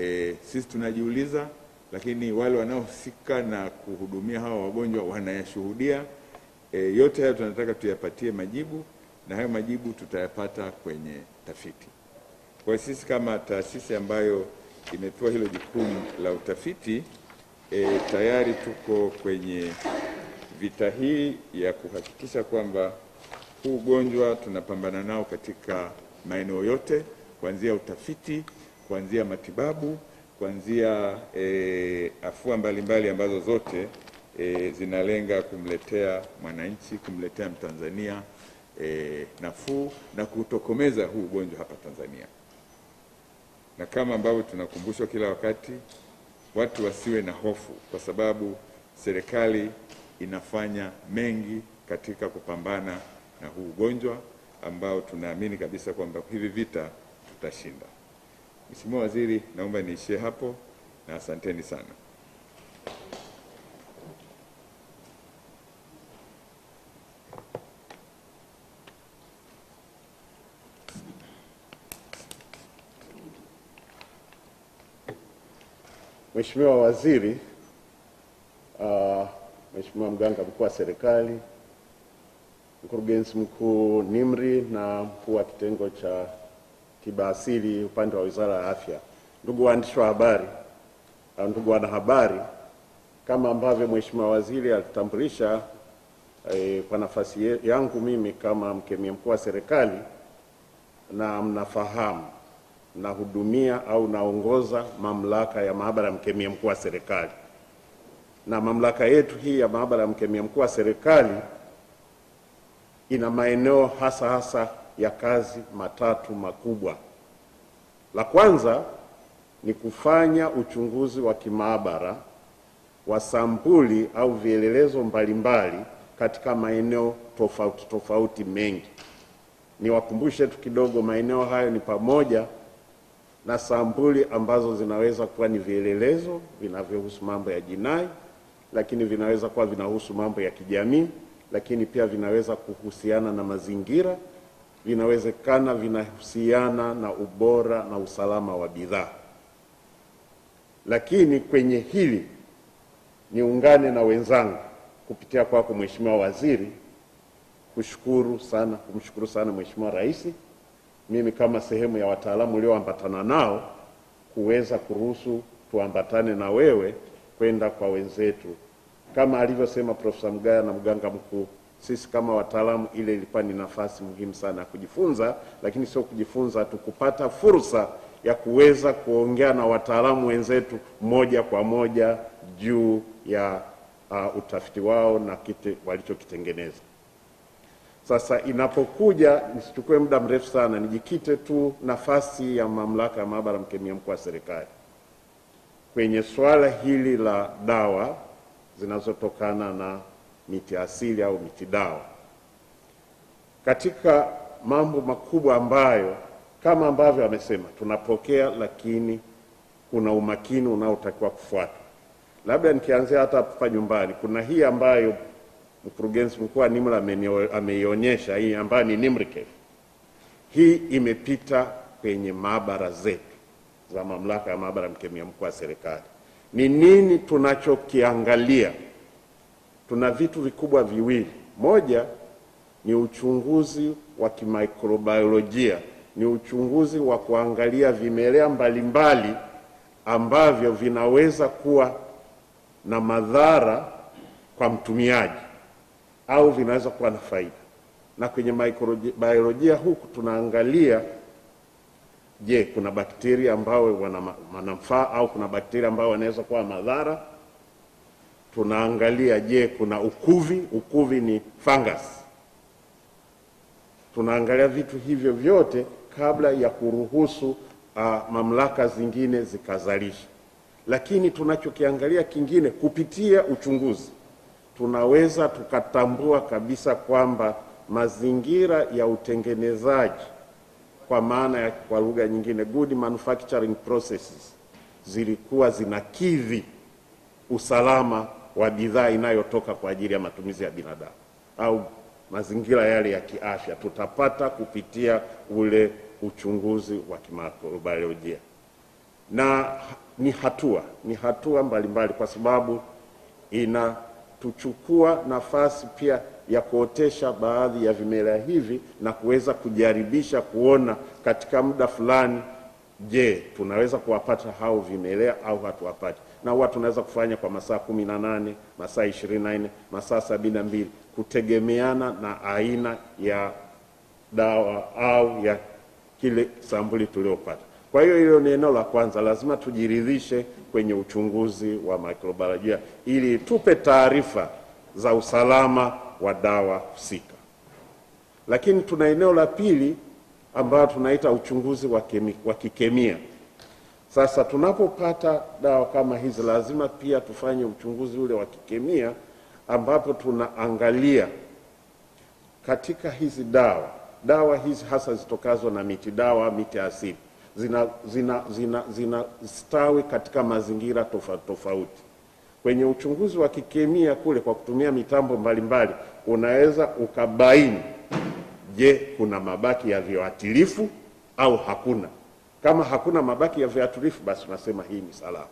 e, sisi tunajiuliza, lakini wale wanaohusika na kuhudumia hawa wagonjwa wanayashuhudia. E, yote hayo tunataka tuyapatie majibu, na hayo majibu tutayapata kwenye tafiti. Kwa sisi kama taasisi ambayo imepewa hilo jukumu la utafiti, e, tayari tuko kwenye vita hii ya kuhakikisha kwamba huu ugonjwa tunapambana nao katika maeneo yote, kuanzia utafiti, kuanzia matibabu, kuanzia e, afua mbalimbali ambazo zote e, zinalenga kumletea mwananchi, kumletea Mtanzania e, nafuu na kutokomeza huu ugonjwa hapa Tanzania. Na kama ambavyo tunakumbushwa kila wakati, watu wasiwe na hofu, kwa sababu serikali inafanya mengi katika kupambana na huu ugonjwa ambao tunaamini kabisa kwamba hivi vita tutashinda. Mheshimiwa Waziri, naomba niishie hapo na asanteni sana. Mheshimiwa Waziri, uh, Mheshimiwa Mganga Mkuu wa Serikali, Mkurugenzi Mkuu Nimri na Mkuu wa Kitengo cha Tiba Asili upande wa Wizara ya Afya, ndugu waandishi wa habari, ndugu wanahabari, kama ambavyo Mheshimiwa Waziri alitambulisha, eh, kwa nafasi yangu mimi kama mkemia mkuu wa serikali, na mnafahamu na hudumia au naongoza mamlaka ya maabara ya mkemia mkuu wa serikali, na mamlaka yetu hii ya maabara ya mkemia mkuu wa serikali ina maeneo hasa hasa ya kazi matatu makubwa. La kwanza ni kufanya uchunguzi wa kimaabara wa sampuli au vielelezo mbalimbali katika maeneo tofauti tofauti mengi. Niwakumbushe tu kidogo, maeneo hayo ni pamoja na sampuli ambazo zinaweza kuwa ni vielelezo vinavyohusu mambo ya jinai, lakini vinaweza kuwa vinahusu mambo ya kijamii, lakini pia vinaweza kuhusiana na mazingira, vinawezekana vinahusiana na ubora na usalama wa bidhaa. Lakini kwenye hili niungane na wenzangu kupitia kwako Mheshimiwa Waziri kushukuru sana kumshukuru sana Mheshimiwa Rais, mimi kama sehemu ya wataalamu ulioambatana nao kuweza kuruhusu tuambatane na wewe kwenda kwa wenzetu, kama alivyosema Profesa Mgaya na Mganga Mkuu, sisi kama wataalamu, ile ilikuwa ni nafasi muhimu sana kujifunza, lakini sio kujifunza tu, kupata fursa ya kuweza kuongea na wataalamu wenzetu moja kwa moja juu ya uh, utafiti wao na kite walichokitengeneza. Sasa inapokuja, nisichukue muda mrefu sana, nijikite tu nafasi ya mamlaka ya maabara mkemia mkuu wa serikali kwenye swala hili la dawa zinazotokana na miti asili au miti dawa. Katika mambo makubwa ambayo kama ambavyo amesema tunapokea, lakini kuna umakini unaotakiwa kufuata. Labda nikianzia hata hapa nyumbani, kuna hii ambayo mkurugenzi mkuu Nimri ameionyesha, hii ambayo ni Nimri. Hii imepita kwenye maabara zetu za mamlaka ya maabara mkemia mkuu wa serikali. Ni nini tunachokiangalia? Tuna vitu vikubwa viwili. Moja ni uchunguzi wa kimikrobiolojia, ni uchunguzi wa kuangalia vimelea mbalimbali ambavyo vinaweza kuwa na madhara kwa mtumiaji au vinaweza kuwa na faida. Na kwenye mikrobiolojia huku tunaangalia, je, kuna bakteria ambao wana manufaa au kuna bakteria ambao wanaweza kuwa madhara. Tunaangalia, je, kuna ukuvi, ukuvi ni fungus. Tunaangalia vitu hivyo vyote kabla ya kuruhusu uh, mamlaka zingine zikazalisha. Lakini tunachokiangalia kingine, kupitia uchunguzi tunaweza tukatambua kabisa kwamba mazingira ya utengenezaji, kwa maana ya kwa lugha nyingine good manufacturing processes, zilikuwa zinakidhi usalama wa bidhaa inayotoka kwa ajili ya matumizi ya binadamu au mazingira yale ya kiafya. Tutapata kupitia ule uchunguzi wa kimikrobiolojia. Na ni hatua ni hatua mbalimbali, kwa sababu inatuchukua nafasi pia ya kuotesha baadhi ya vimelea hivi na kuweza kujaribisha kuona katika muda fulani, je, tunaweza kuwapata hao vimelea au hatuwapati. Na huwa tunaweza kufanya kwa masaa kumi na nane, masaa ishirini na nne, masaa sabini na mbili, kutegemeana na aina ya dawa au ya kile sampuli tuliopata. Kwa hiyo hilo ni eneo la kwanza, lazima tujiridhishe kwenye uchunguzi wa mikrobiolojia ili tupe taarifa za usalama wa dawa husika. Lakini tuna eneo la pili ambao tunaita uchunguzi wa kemi, wa kikemia. Sasa tunapopata dawa kama hizi lazima pia tufanye uchunguzi ule wa kikemia, ambapo tunaangalia katika hizi dawa dawa hizi hasa zitokazo na miti dawa, miti asili, zina zina zina, zina stawi katika mazingira tofauti tofauti. Kwenye uchunguzi wa kikemia kule, kwa kutumia mitambo mbalimbali, unaweza ukabaini, je, kuna mabaki ya viuatilifu au hakuna. Kama hakuna mabaki ya viuatilifu, basi tunasema hii ni salama.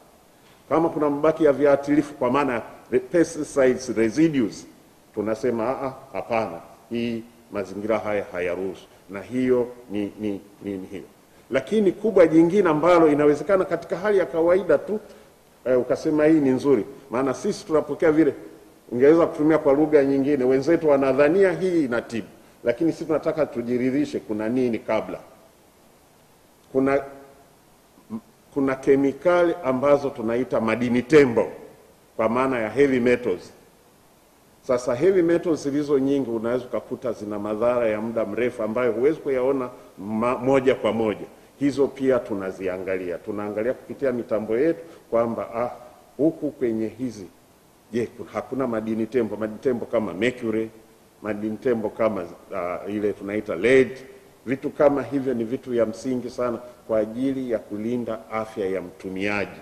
Kama kuna mabaki ya viuatilifu, kwa maana pesticides residues, tunasema a hapana, hii mazingira haya hayaruhusu. Na hiyo ni ni, ni ni hiyo. Lakini kubwa jingine ambalo inawezekana katika hali ya kawaida tu e, ukasema hii ni nzuri, maana sisi tunapokea vile, ungeweza kutumia kwa lugha nyingine, wenzetu wanadhania hii inatibu, lakini sisi tunataka tujiridhishe kuna nini kabla. Kuna kuna kemikali ambazo tunaita madini tembo, kwa maana ya heavy metals. Sasa heavy metals zilizo nyingi unaweza kukuta zina madhara ya muda mrefu ambayo huwezi kuyaona moja kwa moja. Hizo pia tunaziangalia. Tunaangalia kupitia mitambo yetu kwamba ah huku kwenye hizi, je, hakuna madini tembo, madini tembo kama mercury, madini tembo kama uh, ile tunaita lead. Vitu kama hivyo ni vitu ya msingi sana kwa ajili ya kulinda afya ya mtumiaji.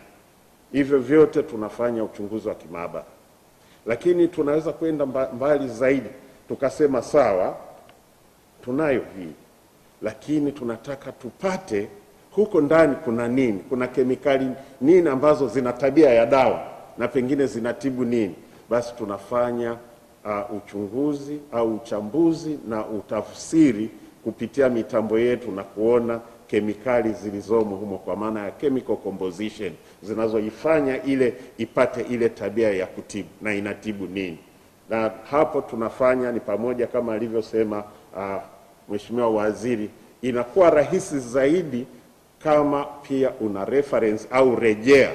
Hivyo vyote tunafanya uchunguzi wa kimaabara. Lakini tunaweza kwenda mbali zaidi tukasema sawa, tunayo hii, lakini tunataka tupate huko ndani kuna nini, kuna kemikali nini ambazo zina tabia ya dawa na pengine zinatibu nini. Basi tunafanya uh, uchunguzi au uchambuzi na utafsiri kupitia mitambo yetu na kuona kemikali zilizomo humo, kwa maana ya chemical composition, zinazoifanya ile ipate ile tabia ya kutibu na inatibu nini. na hapo tunafanya ni pamoja kama alivyosema uh, Mheshimiwa Waziri, inakuwa rahisi zaidi kama pia una reference au rejea,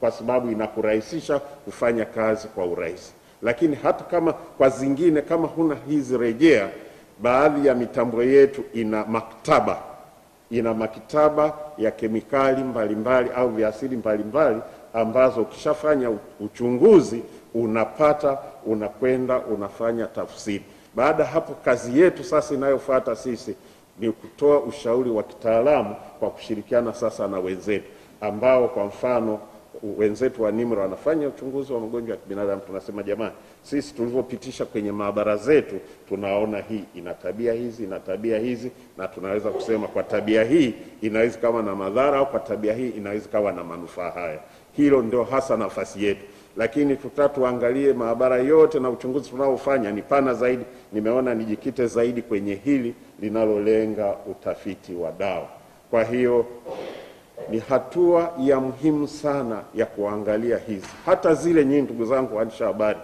kwa sababu inakurahisisha kufanya kazi kwa urahisi. Lakini hata kama kwa zingine kama huna hizi rejea, baadhi ya mitambo yetu ina maktaba ina maktaba ya kemikali mbalimbali au viasili mbalimbali ambazo ukishafanya uchunguzi unapata, unakwenda unafanya tafsiri. Baada hapo kazi yetu sasa inayofuata sisi ni kutoa ushauri wa kitaalamu kwa kushirikiana sasa na wenzetu, ambao kwa mfano wenzetu wa Nimri wanafanya uchunguzi wa magonjwa ya binadamu. Tunasema jamani, sisi tulivyopitisha kwenye maabara zetu tunaona hii ina tabia hizi, ina tabia hizi, na tunaweza kusema kwa tabia hii inaweza kawa na madhara au kwa tabia hii inaweza kawa na manufaa haya. Hilo ndio hasa nafasi yetu. Lakini tutatuangalie maabara yote na uchunguzi tunaofanya ni pana zaidi. Nimeona nijikite zaidi kwenye hili linalolenga utafiti wa dawa. Kwa hiyo ni hatua ya muhimu sana ya kuangalia hizi. Hata zile nyinyi ndugu zangu waandishi habari,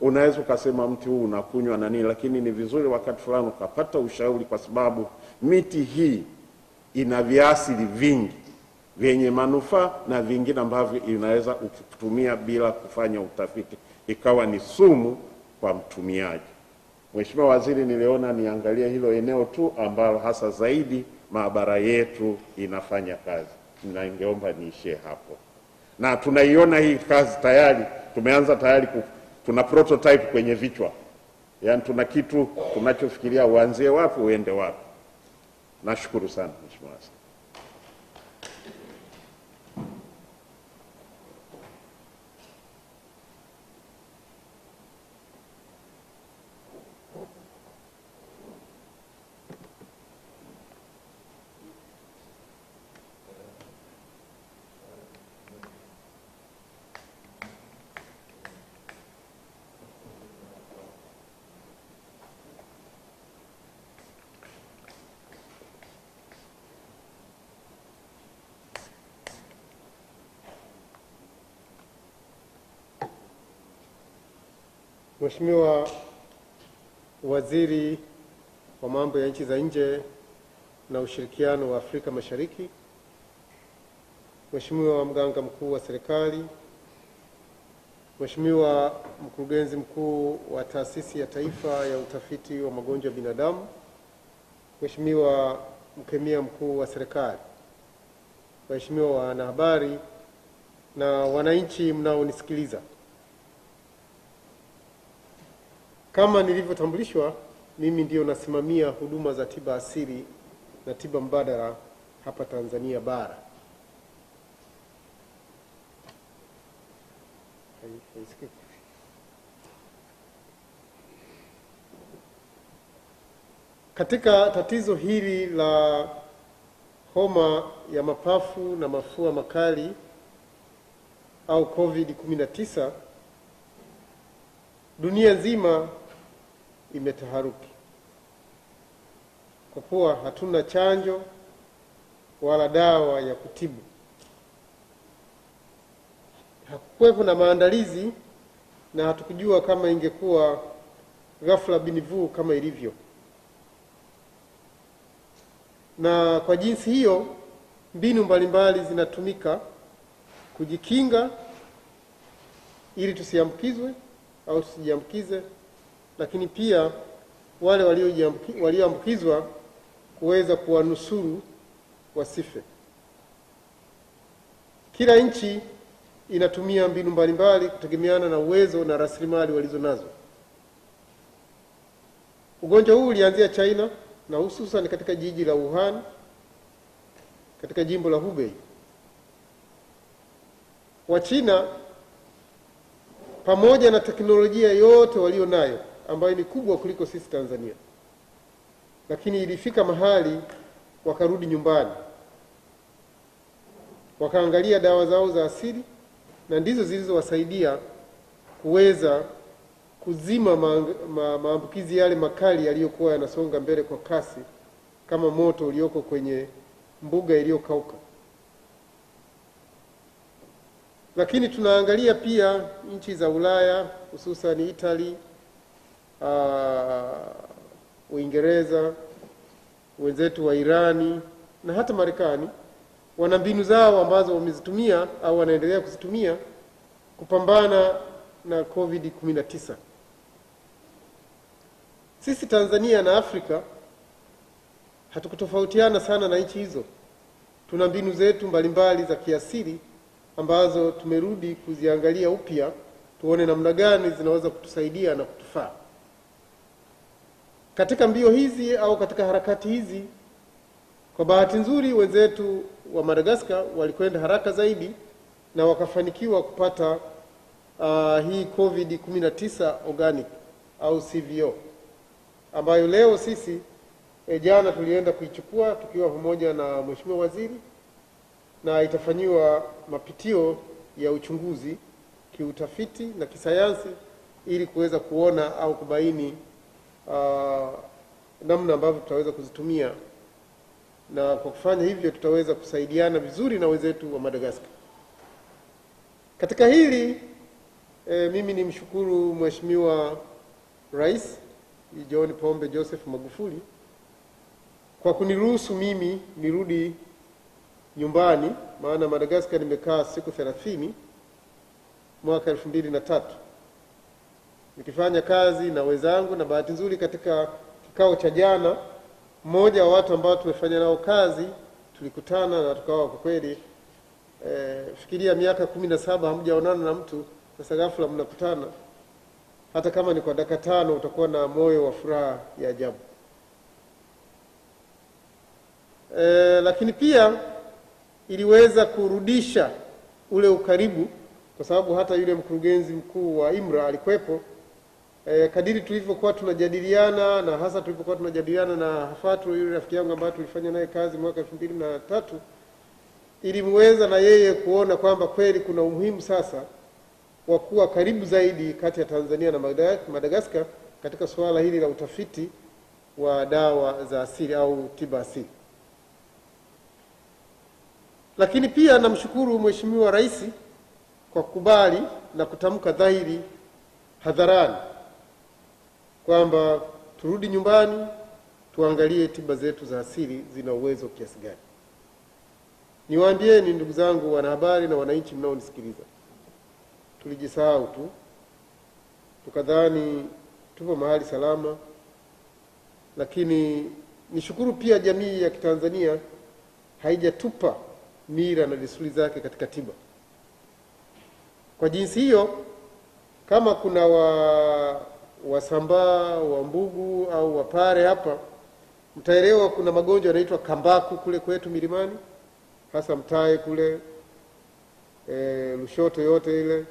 unaweza ukasema mti huu unakunywa na nini, lakini ni vizuri wakati fulani ukapata ushauri, kwa sababu miti hii ina viasili vingi vyenye manufaa na vingine ambavyo inaweza kutumia bila kufanya utafiti ikawa ni sumu kwa mtumiaji. Mheshimiwa Waziri, niliona niangalia hilo eneo tu ambalo hasa zaidi maabara yetu inafanya kazi, na ningeomba niishie hapo. Na tunaiona hii kazi tayari, tumeanza tayari ku, tuna prototype kwenye vichwa. Yaani tuna kitu tunachofikiria uanzie wapi uende wapi. Nashukuru sana Mheshimiwa Waziri. Mheshimiwa Waziri wa Mambo ya Nchi za Nje na Ushirikiano wa Afrika Mashariki, Mheshimiwa Mganga Mkuu wa Serikali, Mheshimiwa Mkurugenzi Mkuu wa Taasisi ya Taifa ya Utafiti wa Magonjwa ya Binadamu, Mheshimiwa Mkemia Mkuu wa Serikali, Mheshimiwa wanahabari na wananchi mnaonisikiliza. Kama nilivyotambulishwa, mimi ndio nasimamia huduma za tiba asili na tiba mbadala hapa Tanzania bara. Katika tatizo hili la homa ya mapafu na mafua makali au COVID kumi na tisa, dunia nzima imetaharuki kwa kuwa hatuna chanjo wala dawa ya kutibu. Hakukuwepo na maandalizi na hatukujua kama ingekuwa ghafla binivu kama ilivyo, na kwa jinsi hiyo mbinu mbalimbali zinatumika kujikinga ili tusiambukizwe au tusijiambukize, lakini pia wale walioambukizwa kuweza kuwanusuru wasife. Kila nchi inatumia mbinu mbalimbali kutegemeana na uwezo na rasilimali walizonazo. Ugonjwa huu ulianzia China na hususan katika jiji la Wuhan katika jimbo la Hubei. Wa China pamoja na teknolojia yote walionayo ambayo ni kubwa kuliko sisi Tanzania, lakini ilifika mahali wakarudi nyumbani, wakaangalia dawa zao za asili, na ndizo zilizowasaidia kuweza kuzima maambukizi ma, yale makali yaliyokuwa yanasonga mbele kwa kasi kama moto ulioko kwenye mbuga iliyokauka. Lakini tunaangalia pia nchi za Ulaya, hususan Italy, uh, Uingereza, wenzetu wa Irani na hata Marekani, wana mbinu zao ambazo wamezitumia au wanaendelea kuzitumia kupambana na COVID kumi na tisa. Sisi Tanzania na Afrika hatukutofautiana sana na nchi hizo. Tuna mbinu zetu mbalimbali za kiasili ambazo tumerudi kuziangalia upya, tuone namna gani zinaweza kutusaidia na kutufaa. Katika mbio hizi au katika harakati hizi, kwa bahati nzuri wenzetu wa Madagascar walikwenda haraka zaidi na wakafanikiwa kupata uh, hii COVID kumi na tisa organic au C V O, ambayo leo sisi e, jana tulienda kuichukua tukiwa pamoja na Mheshimiwa Waziri, na itafanyiwa mapitio ya uchunguzi kiutafiti na kisayansi ili kuweza kuona au kubaini uh, namna ambavyo tutaweza kuzitumia, na kwa kufanya hivyo tutaweza kusaidiana vizuri na wenzetu wa Madagascar. Katika hili e, mimi ni mshukuru Mheshimiwa Rais John Pombe Joseph Magufuli kwa kuniruhusu mimi nirudi nyumbani, maana Madagascar nimekaa siku thelathini mwaka elfu mbili na tatu nikifanya kazi na wenzangu, na bahati nzuri katika kikao cha jana mmoja wa watu ambao tumefanya nao kazi tulikutana na tukawa kwa kweli eh, fikiria miaka kumi na saba hamjaonana na mtu, sasa ghafla mnakutana, hata kama ni kwa dakika tano utakuwa na moyo wa furaha ya ajabu. E, lakini pia iliweza kurudisha ule ukaribu, kwa sababu hata yule mkurugenzi mkuu wa I M R A alikuwepo. E, kadiri tulivyokuwa tunajadiliana, na hasa tulipokuwa tunajadiliana na Hafatu, yule rafiki yangu ambaye tulifanya naye kazi mwaka elfu mbili na tatu, ilimweza na yeye kuona kwamba kweli kuna umuhimu sasa wa kuwa karibu zaidi kati ya Tanzania na Madagascar katika suala hili la utafiti wa dawa za asili au tiba asili. Lakini pia namshukuru Mheshimiwa Rais kwa kubali na kutamka dhahiri hadharani kwamba turudi nyumbani tuangalie tiba zetu za asili zina uwezo kiasi gani. Niwaambieni ndugu zangu wanahabari na wananchi mnaonisikiliza, tulijisahau tu, tukadhani tupo mahali salama. Lakini nishukuru pia jamii ya Kitanzania haijatupa mira na desturi zake katika tiba. Kwa jinsi hiyo, kama kuna wa Wasambaa, Wambugu au Wapare hapa, mtaelewa kuna magonjwa yanaitwa kambaku kule kwetu milimani, hasa Mtae kule, e, Lushoto yote ile.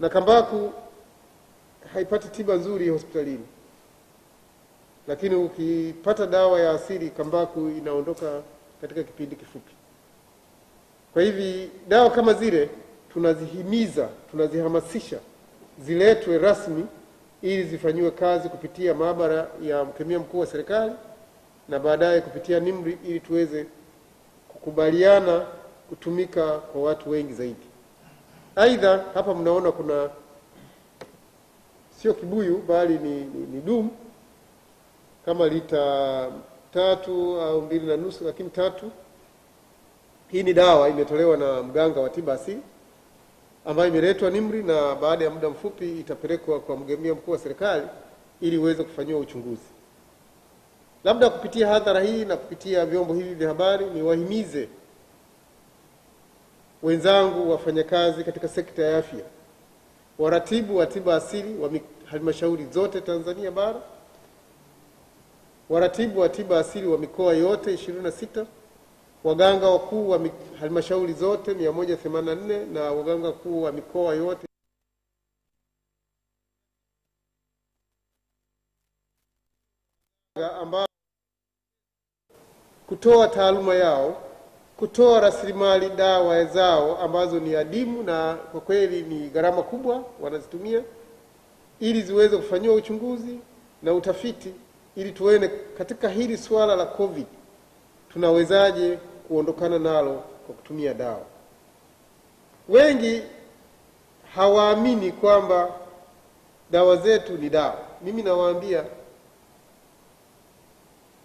Na kambaku haipati tiba nzuri hospitalini, lakini ukipata dawa ya asili kambaku inaondoka katika kipindi kifupi. Kwa hivi dawa kama zile tunazihimiza, tunazihamasisha ziletwe rasmi ili zifanywe kazi kupitia maabara ya mkemia mkuu wa serikali na baadaye kupitia Nimri, ili tuweze kukubaliana kutumika kwa watu wengi zaidi. Aidha, hapa mnaona kuna sio kibuyu bali ni, ni, ni dumu kama lita tatu au mbili na nusu, lakini tatu. Hii ni dawa imetolewa na mganga wa tiba asili ambayo imeletwa Nimri, na baada ya muda mfupi itapelekwa kwa mgemia mkuu wa serikali ili iweze kufanyiwa uchunguzi. Labda kupitia hadhara hii na kupitia vyombo hivi vya habari, niwahimize wenzangu wafanyakazi katika sekta ya afya, waratibu wa tiba asili wa halmashauri zote Tanzania bara, waratibu wa tiba asili wa mikoa yote ishirini na sita, waganga wakuu wa halmashauri zote mia moja themanini na nne na waganga wakuu wa mikoa yote ambao kutoa taaluma yao, kutoa rasilimali dawa zao ambazo ni adimu na kwa kweli ni gharama kubwa wanazitumia, ili ziweze kufanyiwa uchunguzi na utafiti ili tuone katika hili swala la COVID tunawezaje kuondokana nalo kwa kutumia dawa. Wengi hawaamini kwamba dawa zetu ni dawa. Mimi nawaambia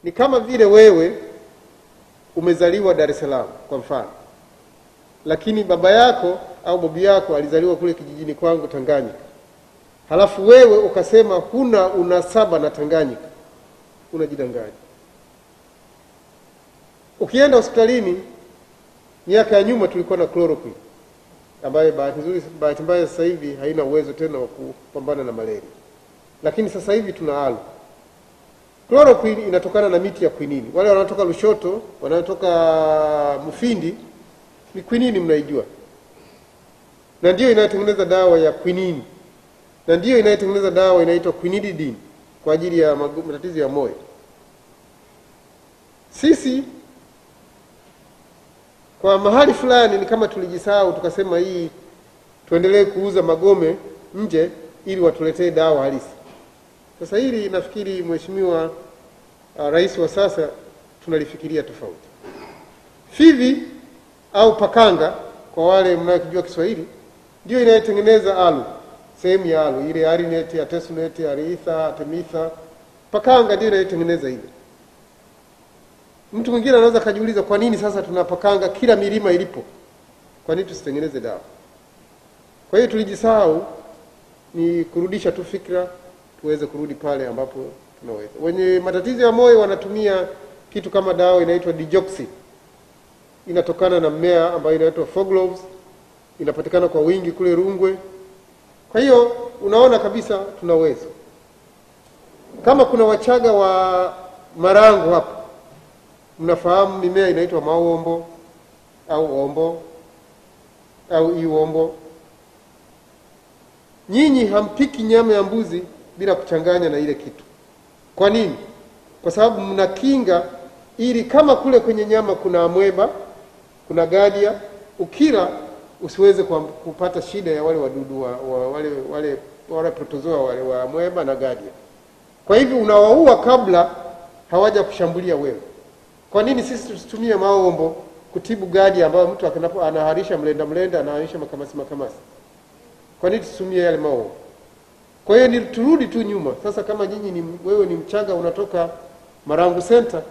ni kama vile wewe umezaliwa Dar es Salaam kwa mfano, lakini baba yako au babu yako alizaliwa kule kijijini kwangu Tanganyika, halafu wewe ukasema huna unasaba na Tanganyika, unajidanganya. Ukienda hospitalini, miaka ya nyuma tulikuwa na chloroquine ambayo bahati nzuri, bahati mbaya sasa hivi haina uwezo tena wa kupambana na malaria, lakini sasa hivi tuna aloe. Chloroquine inatokana na miti ya kwinini. Wale wanaotoka Lushoto, wanaotoka Mufindi, ni kwinini mnaijua. Na ndio inayotengeneza dawa ya kwinini. Na ndio inayotengeneza dawa inaitwa quinidine kwa ajili ya matatizo ya moyo. Sisi kwa mahali fulani ni kama tulijisahau, tukasema hii tuendelee kuuza magome nje ili watuletee dawa halisi. Sasa hili nafikiri mheshimiwa uh, rais wa sasa tunalifikiria tofauti. Fivi au pakanga kwa wale mnayojua Kiswahili ndio inayotengeneza alu, sehemu ya alu, ile arineti, atesuneti, aritha, artemitha. Pakanga ndio inayotengeneza ile. Mtu mwingine anaweza kujiuliza kwa nini sasa tunapakanga kila milima ilipo? Kwa nini tusitengeneze dawa? Kwa hiyo tulijisahau, ni kurudisha tu fikra tuweze kurudi pale ambapo tunaweza. Wenye matatizo ya moyo wanatumia kitu kama dawa inaitwa digoxin. Inatokana na mmea ambao inaitwa foxgloves, inapatikana kwa wingi kule Rungwe. Kwa hiyo unaona kabisa tunaweza. Kama kuna Wachaga wa Marangu hapo, mnafahamu mimea inaitwa mauombo au ombo au iombo. Nyinyi hampiki nyama ya mbuzi bila kuchanganya na ile kitu. Kwa nini? Kwa sababu mnakinga, ili kama kule kwenye nyama kuna amweba, kuna gadia, ukila usiweze kupata shida ya wale wadudu wa, wa wale wale wale protozoa wale wa amweba na gadia. Kwa hivyo unawaua kabla hawaja kushambulia wewe. Kwa nini sisi tusitumie maombo kutibu gadi ambayo mtu akinapo anaharisha mlenda mlenda, anaharisha makamasi makamasi? Kwa nini tusitumie yale maombo? Kwa hiyo ni turudi tu nyuma. Sasa kama nyinyi ni wewe ni Mchaga unatoka Marangu Center,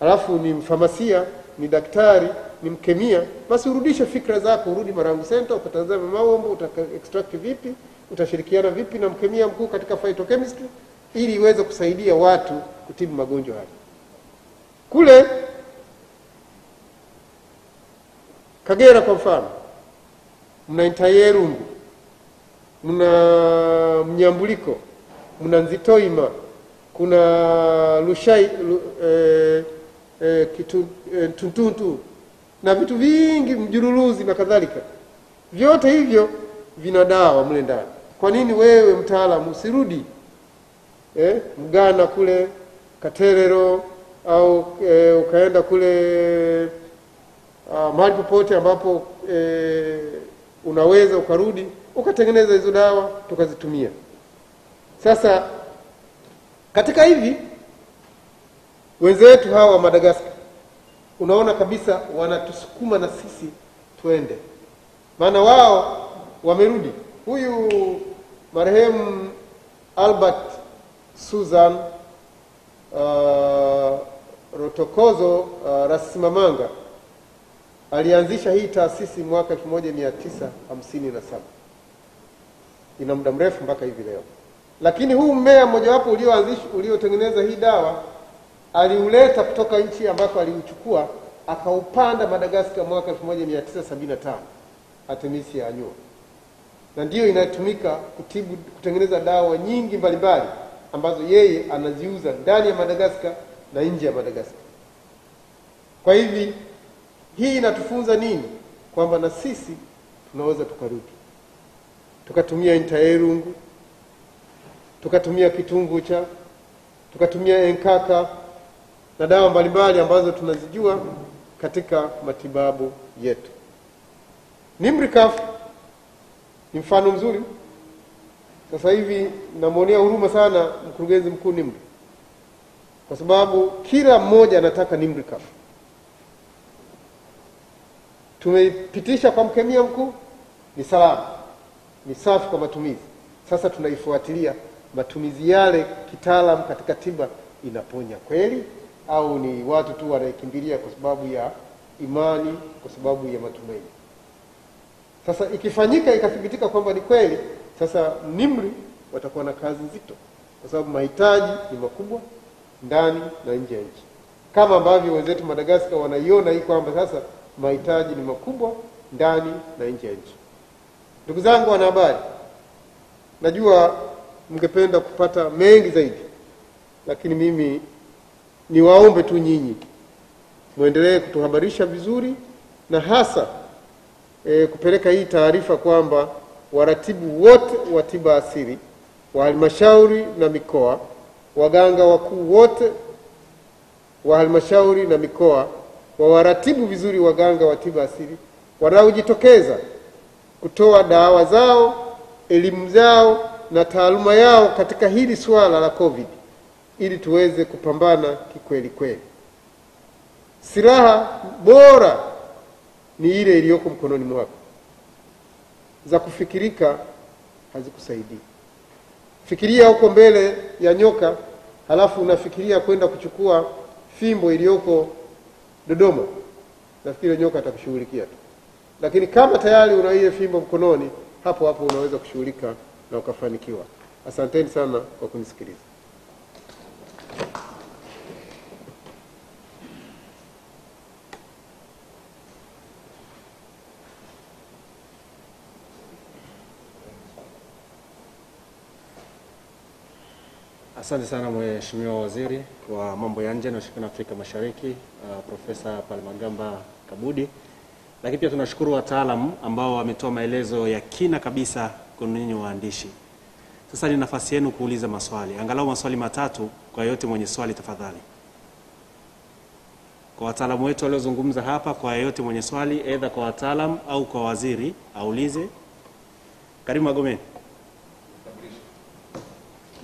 alafu ni mfamasia, ni daktari, ni mkemia, basi urudishe fikra zako, urudi Marangu Center ukatazame maombo, utaextract vipi, utashirikiana vipi na mkemia mkuu katika phytochemistry ili iweze kusaidia watu kutibu magonjwa haya. Kule Kagera kwa mfano, mna Intayerungu, mna Mnyambuliko, mna Nzitoima, kuna Lushai, lu, eh, eh, kitu, eh, tuntuntu, na vitu vingi, Mjuruluzi na kadhalika. Vyote hivyo vina dawa mle ndani. Kwa nini wewe mtaalamu usirudi eh, Mgana kule Katerero, au e, ukaenda kule mahali popote ambapo e, unaweza ukarudi ukatengeneza hizo dawa tukazitumia? Sasa katika hivi wenzetu hawa wa Madagascar, unaona kabisa wanatusukuma na sisi twende, maana wao wamerudi. Huyu marehemu Albert Susan Uh, Rotokozo uh, Ratsimamanga alianzisha hii taasisi mwaka elfu moja mia tisa hamsini na saba. Ina muda mrefu mpaka hivi leo. Lakini huu mmea mmoja wapo ulioanzisha uliotengeneza hii dawa aliuleta kutoka nchi ambako aliuchukua akaupanda Madagascar mwaka elfu moja mia tisa sabini na tano, Artemisia annua. Na ndio inatumika kutibu kutengeneza dawa nyingi mbalimbali ambazo yeye anaziuza ndani ya Madagascar na nje ya Madagascar. Kwa hivi hii inatufunza nini? Kwamba na sisi tunaweza tukarudi. Tukatumia Intayerungu, tukatumia kitungu cha, tukatumia enkaka na dawa mbalimbali ambazo tunazijua katika matibabu yetu. Nimri ni mfano mzuri. Sasa hivi namuonea huruma sana mkurugenzi mkuu Nimri, kwa sababu kila mmoja anataka Nimri kafu. Tumeipitisha kwa mkemia mkuu, ni salama, ni safi kwa matumizi. Sasa tunaifuatilia matumizi yale kitaalamu katika tiba, inaponya kweli au ni watu tu wanaikimbilia kwa sababu ya imani, kwa sababu ya matumaini. Sasa ikifanyika ikathibitika kwamba ni kweli, sasa Nimri watakuwa na kazi nzito kwa sababu mahitaji ni makubwa ndani na nje ya nchi. Kama ambavyo wenzetu Madagascar wanaiona hii kwamba sasa mahitaji ni makubwa ndani na nje ya nchi. Ndugu zangu wanahabari, najua mngependa kupata mengi zaidi, lakini mimi niwaombe tu nyinyi muendelee kutuhabarisha vizuri, na hasa e, kupeleka hii taarifa kwamba waratibu wote wa tiba asili wa halmashauri na mikoa, waganga wakuu wote wa halmashauri na mikoa, wa waratibu vizuri waganga wa tiba asili wanaojitokeza kutoa dawa zao, elimu zao na taaluma yao katika hili swala la COVID, ili tuweze kupambana kikweli kweli. Silaha bora ni ile iliyoko mkononi mwako. Za kufikirika hazikusaidii. Fikiria huko mbele ya nyoka, halafu unafikiria kwenda kuchukua fimbo iliyoko Dodoma. Nafikiri nyoka atakushughulikia tu. Lakini kama tayari una ile fimbo mkononi, hapo hapo unaweza kushughulika na ukafanikiwa. Asanteni sana kwa kunisikiliza. Asante sana Mheshimiwa Waziri wa Mambo ya Nje na Ushirikiano wa Afrika Mashariki, uh, Profesa Palamagamba Kabudi. Lakini pia tunashukuru wataalamu ambao wametoa maelezo ya kina kabisa kwa ninyi waandishi. Sasa ni nafasi yenu kuuliza maswali. Angalau maswali matatu kwa yote mwenye swali tafadhali. Kwa wataalamu wetu waliozungumza hapa, kwa yote mwenye swali, aidha kwa wataalamu au kwa waziri, aulize. Karibu Magomeni.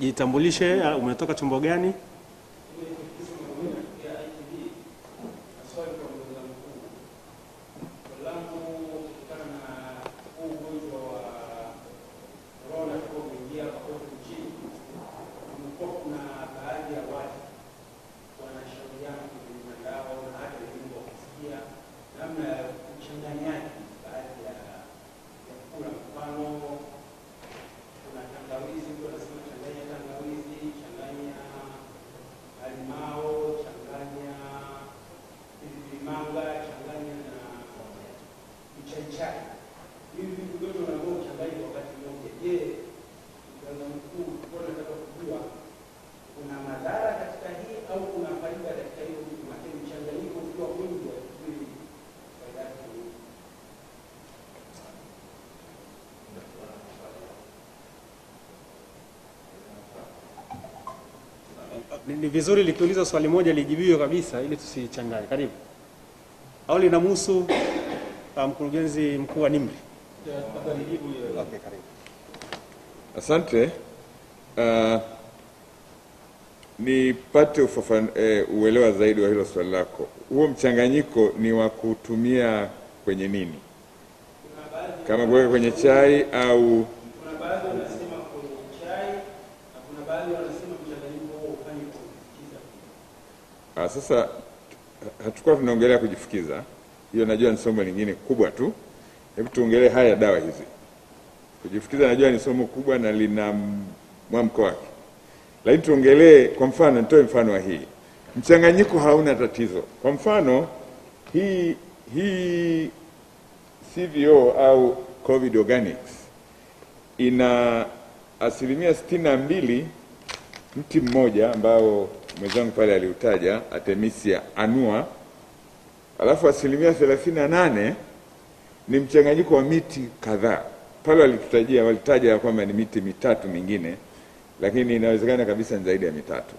Jitambulishe, umetoka chombo gani? Ni vizuri likiuliza swali moja lijibiwe kabisa ili tusichanganye. Karibu. Au linamhusu mkurugenzi mkuu wa Nimri? Okay, karibu. Asante. Uh, nipate ufafan, eh, uelewa zaidi wa hilo swali lako. Huo mchanganyiko ni wa kutumia kwenye nini? Kama kuweka kwenye chai au sasa hatakuwa tunaongelea kujifukiza. Hiyo najua ni somo lingine kubwa tu. Hebu tuongelee haya dawa hizi. Kujifukiza najua ni somo kubwa na lina mwamko wake. Lakini tuongelee kwa mfano, nitoe mfano wa hii. Mchanganyiko hauna tatizo. Kwa mfano, hii hii C V O au COVID Organics ina asilimia sitini na mbili mti mmoja ambao mwenzangu pale aliutaja, Artemisia annua, alafu asilimia thelathini na nane ni mchanganyiko wa miti kadhaa. Pale walitutajia walitaja kwamba ni miti mitatu mingine, lakini inawezekana kabisa ni zaidi ya mitatu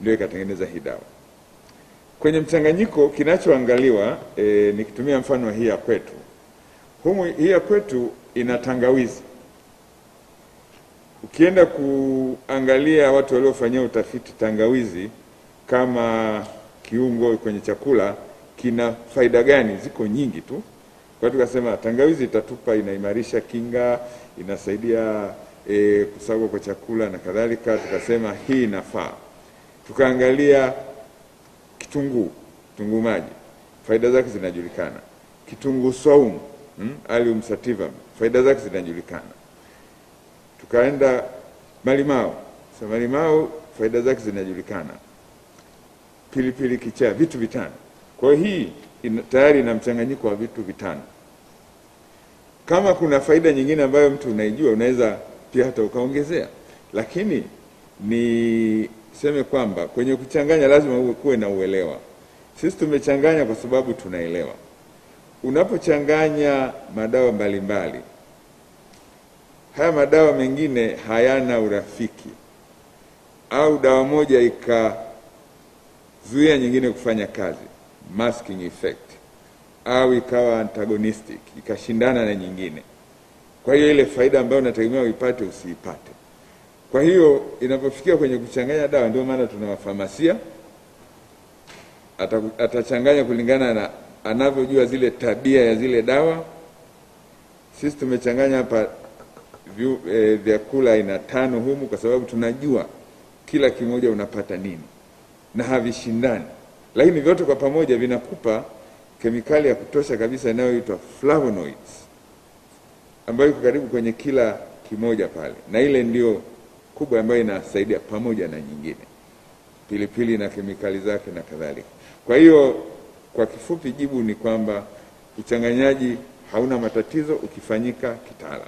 ndio ikatengeneza hii dawa. Kwenye mchanganyiko kinachoangaliwa e, nikitumia mfano hii ya kwetu. Humu hii ya kwetu ina tangawizi. Ukienda kuangalia watu waliofanyia utafiti, tangawizi kama kiungo kwenye chakula kina faida gani? Ziko nyingi tu. Kwa hiyo tukasema tangawizi itatupa, inaimarisha kinga, inasaidia e, kusagwa kwa chakula na kadhalika. Tukasema hii inafaa. Tukaangalia kitunguu, kitunguu maji, faida zake zinajulikana. Kitunguu saumu, hmm? Allium sativum, faida zake zinajulikana. Tukaenda malimao, sema malimao, faida zake zinajulikana. Pilipili kichaa, vitu vitano. Kwa hii in, tayari ina mchanganyiko wa vitu vitano. Kama kuna faida nyingine ambayo mtu unaijua, unaweza pia hata ukaongezea. Lakini ni sema kwamba kwenye kuchanganya lazima uwe kuwe na uelewa. Sisi tumechanganya kwa sababu tunaelewa. Unapochanganya madawa mbalimbali, haya madawa mengine hayana urafiki, au dawa moja ikazuia nyingine kufanya kazi, masking effect, au ikawa antagonistic, ikashindana na nyingine. Kwa hiyo ile faida ambayo unategemea uipate usiipate. Kwa hiyo inapofikia kwenye kuchanganya dawa, ndio maana tuna wafamasia, atachanganya kulingana na anavyojua zile tabia ya zile dawa. Sisi tumechanganya hapa vyakula ina tano humu kwa sababu tunajua kila kimoja unapata nini na havishindani, lakini vyote kwa pamoja vinakupa kemikali ya kutosha kabisa inayoitwa flavonoids ambayo iko karibu kwenye kila kimoja pale, na ile ndio kubwa ambayo inasaidia pamoja na nyingine, pilipili na kemikali zake na kadhalika. Kwa hiyo kwa kifupi jibu ni kwamba uchanganyaji hauna matatizo ukifanyika kitaalamu.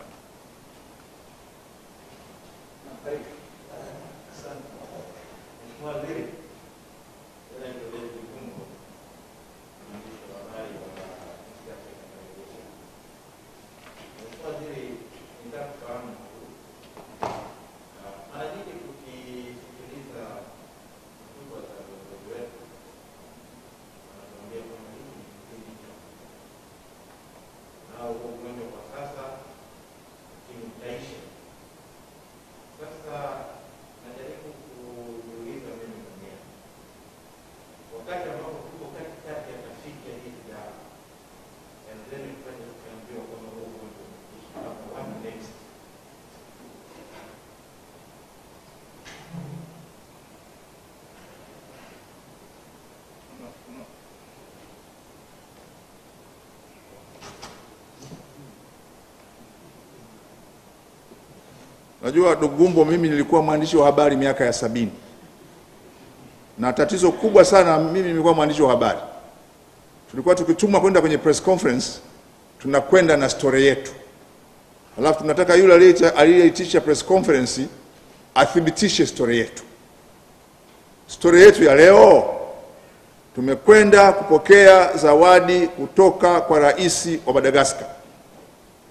Najua Dugumbo, mimi nilikuwa mwandishi wa habari miaka ya sabini. Na tatizo kubwa sana, mimi nilikuwa mwandishi wa habari. Tulikuwa tukituma kwenda kwenye press conference, tunakwenda na story yetu. Alafu tunataka yule aliyeitisha press conference athibitishe story yetu. Story yetu ya leo, tumekwenda kupokea zawadi kutoka kwa rais wa Madagascar.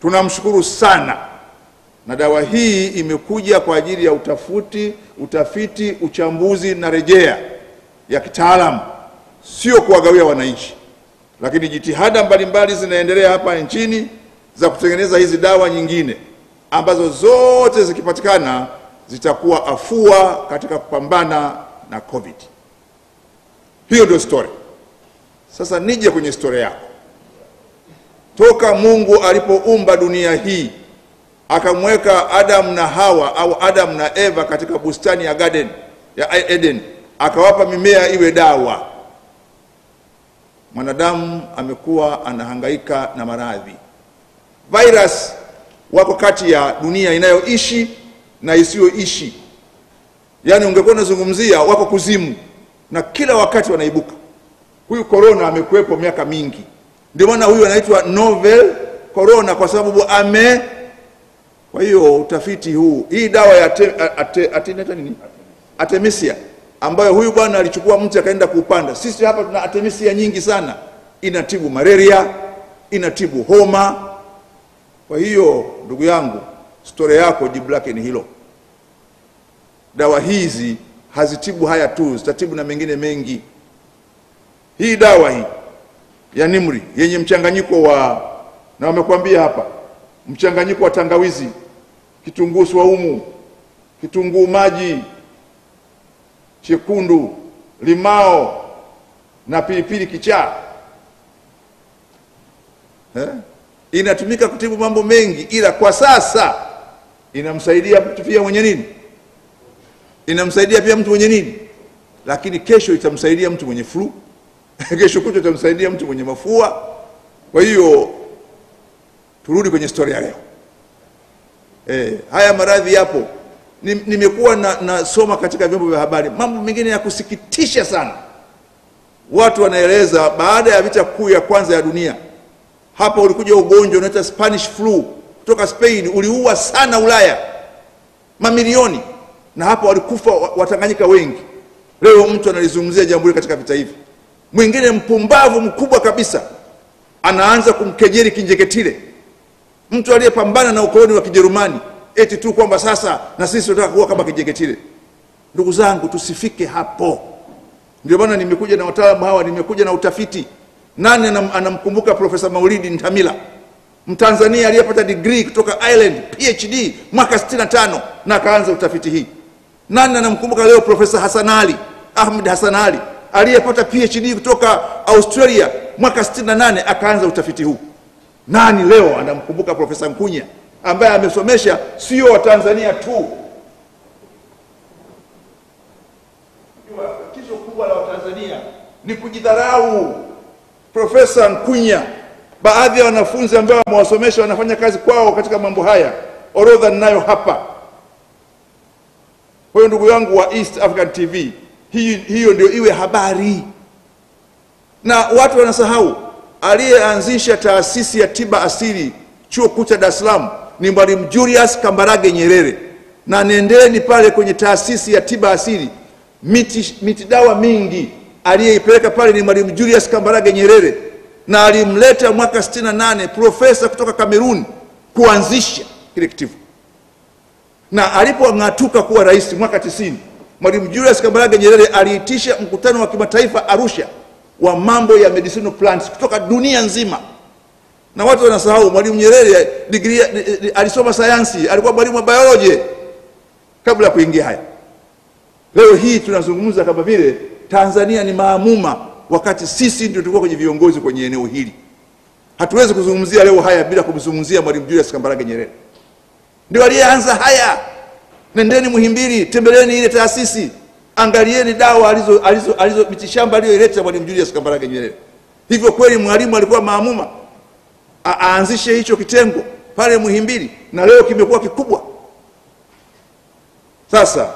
Tunamshukuru sana. Na dawa hii imekuja kwa ajili ya utafuti, utafiti, uchambuzi na rejea ya kitaalamu, sio kuwagawia wananchi. Lakini jitihada mbalimbali zinaendelea hapa nchini za kutengeneza hizi dawa nyingine ambazo zote zikipatikana zitakuwa afua katika kupambana na COVID. Hiyo ndio story. Sasa nije kwenye story yako. Toka Mungu alipoumba dunia hii akamweka Adam na Hawa au Adam na Eva katika bustani ya garden ya Eden, akawapa mimea iwe dawa. Mwanadamu amekuwa anahangaika na maradhi. Virus wako kati ya dunia inayoishi na isiyoishi. Yaani ungekuwa unazungumzia wako kuzimu na kila wakati wanaibuka. Huyu corona amekuwepo miaka mingi. Ndio maana huyu anaitwa novel corona kwa sababu ame. Kwa hiyo utafiti huu, hii dawa ya ate, ate, ate, neta nini? Artemisia, ambayo huyu bwana alichukua mti akaenda kupanda. Sisi hapa tuna Artemisia nyingi sana. Inatibu malaria, inatibu homa. Kwa hiyo ndugu yangu, story yako jiblake ni hilo. Dawa hizi hazitibu haya tu, zitatibu na mengine mengi. Hii dawa hii ya Nimri yenye mchanganyiko wa, na wamekuambia hapa, mchanganyiko wa tangawizi, kitunguu swaumu, kitunguu maji chekundu, limao na pilipili kichaa, eh? Inatumika kutibu mambo mengi, ila kwa sasa inamsaidia mtu pia mwenye nini? Inamsaidia pia mtu mwenye nini? Lakini kesho itamsaidia mtu mwenye flu, kesho kuto itamsaidia mtu mwenye mafua. Kwa hiyo turudi kwenye story ya leo. Eh, haya maradhi yapo. Nimekuwa na, na soma katika vyombo vya habari mambo mengine ya kusikitisha sana. Watu wanaeleza baada ya vita kuu ya kwanza ya dunia, hapa ulikuja ugonjwa unaitwa Spanish flu kutoka Spain, uliua sana Ulaya mamilioni, na hapa walikufa Watanganyika wengi. Leo mtu analizungumzia jambo hili katika vita hivi. Mwingine mpumbavu mkubwa kabisa anaanza kumkejeli Kinjeketile, mtu aliyepambana na ukoloni wa Kijerumani, eti tu kwamba sasa na sisi tunataka kuwa kama Kinjeketile. Ndugu zangu, tusifike hapo. Ndio maana nimekuja na wataalamu hawa, nimekuja na utafiti. Nani anamkumbuka Profesa Maulidi Ntamila, Mtanzania aliyepata degree kutoka Ireland, PhD mwaka sitini na tano, na akaanza utafiti hii? Nani anamkumbuka leo Profesa Hassanali, Ahmed Hassanali, aliyepata PhD kutoka Australia mwaka sitini na nane, akaanza utafiti huu? Nani leo anamkumbuka Profesa Nkunya ambaye amesomesha sio wa Tanzania tu? Tatizo kubwa la Watanzania ni kujidharau. Profesa Nkunya, baadhi ya wanafunzi ambao wamewasomesha wanafanya kazi kwao katika mambo haya, orodha ninayo hapa. Kwa hiyo ndugu yangu wa East African T V, hiyo hiyo ndio iwe habari. Na watu wanasahau aliyeanzisha taasisi ya tiba asili chuo kuu cha Dar es Salaam ni Mwalimu Julius Kambarage Nyerere, na nendeni pale kwenye taasisi ya tiba asili, miti miti dawa mingi aliyeipeleka pale ni Mwalimu Julius Kambarage Nyerere, na alimleta mwaka sitini na nane profesa kutoka Kamerun kuanzisha kile kitivo. Na alipong'atuka kuwa rais mwaka tisini, Mwalimu Julius Kambarage Nyerere aliitisha mkutano wa kimataifa Arusha wa mambo ya medicinal plants kutoka dunia nzima. Na watu wanasahau Mwalimu Nyerere degree alisoma sayansi, alikuwa mwalimu wa biology kabla ya kuingia haya. Leo hii tunazungumza kama vile Tanzania ni maamuma, wakati sisi ndio tulikuwa kwenye viongozi kwenye eneo hili. Hatuwezi kuzungumzia leo haya bila kumzungumzia Mwalimu Julius Kambarage Nyerere. Ndio aliyeanza haya. Nendeni Muhimbili, tembeleeni ile taasisi, angalieni dawa alizo alizo alizo mitishamba aliyoileta Mwalimu Julius Kambarage Nyerere. Hivyo kweli mwalimu alikuwa maamuma aanzishe hicho kitengo pale Muhimbili, na leo kimekuwa kikubwa. Sasa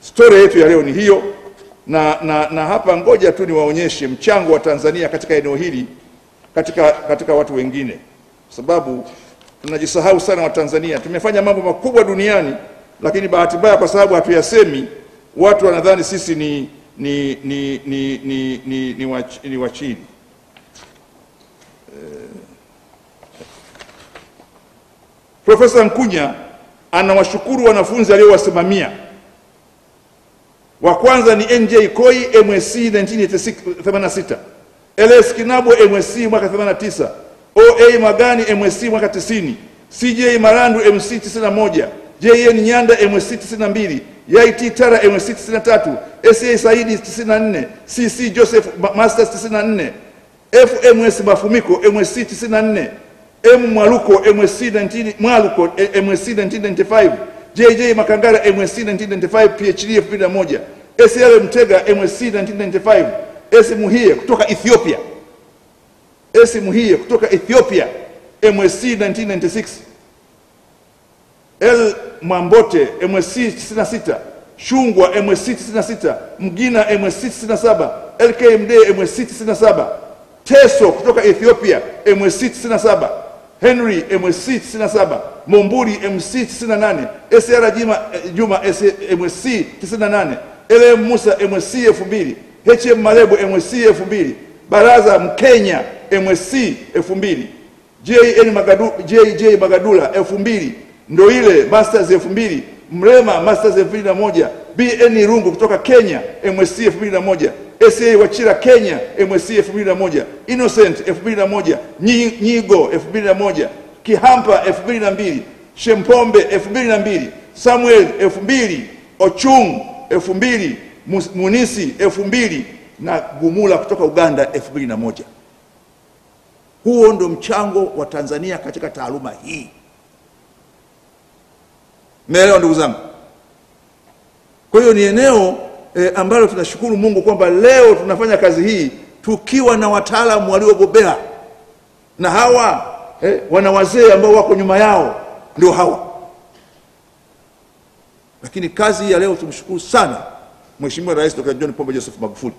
story yetu ya leo ni hiyo, na na, na hapa ngoja tu niwaonyeshe mchango wa Tanzania katika eneo hili, katika katika watu wengine, kwa sababu tunajisahau sana wa Tanzania. Tumefanya mambo makubwa duniani, lakini bahati mbaya kwa sababu hatuyasemi, watu wanadhani sisi ni ni ni ni ni ni, ni, wach, ni wachini. Profesa Nkunya anawashukuru wanafunzi aliowasimamia. Wa kwanza ni N J Koi M S C elfu moja mia tisa themanini na sita, L S Kinabo M S C mwaka themanini na tisa, O A Magani M S C mwaka tisini, C J Marandu M S C tisini na moja, J N Nyanda M S C tisini na mbili, Y T Tara M S C tisini na tatu, S A Saidi tisini na nne, C C Joseph Masters tisini na nne, F M S Mafumiko M S C tisini na nne, M Mwaluko M S C nineteen Mwaluko M S C nineteen ninety-five, J J Makangara M S C nineteen ninety-five PhD elfu mbili na moja, S L Mtega M S C nineteen ninety-five, S Muhie kutoka Ethiopia S Muhie kutoka Ethiopia M S C nineteen ninety-six, L Mwambote M S C tisini na sita, Shungwa M S C tisini na sita, Mgina M S C tisini na saba, L K M D M S C tisini na saba, Teso kutoka Ethiopia M S C tisini na saba, Henry M S C tisini na saba, Momburi M S C tisini na nane, S R Juma Juma M S C tisini na nane, L M Musa M S C elfu mbili, H M Marebo M S C elfu mbili, Baraza Mkenya M S C elfu mbili, J N Magadu J J Magadula elfu mbili, Ndoile Masters elfu mbili, Mrema Masters elfu mbili na moja, B N Rungu kutoka Kenya M S C elfu mbili na moja, S A Wachira Kenya M S C elfu mbili na moja, Innocent elfu mbili na moja, Nyigo elfu mbili na moja, Kihampa elfu mbili na mbili, Shempombe elfu mbili na mbili, Samuel elfu mbili, Ochung elfu mbili, Munisi elfu mbili na Gumula kutoka Uganda elfu mbili na moja. Huo ndo mchango wa Tanzania katika taaluma hii. Mmeelewa ndugu zangu? Kwa hiyo ni eneo e, ambalo tunashukuru Mungu kwamba leo tunafanya kazi hii tukiwa na wataalamu waliobobea. Na hawa e, wana wazee ambao wako nyuma yao ndio hawa. Lakini kazi ya leo tumshukuru sana Mheshimiwa Rais Daktari John Pombe Joseph Magufuli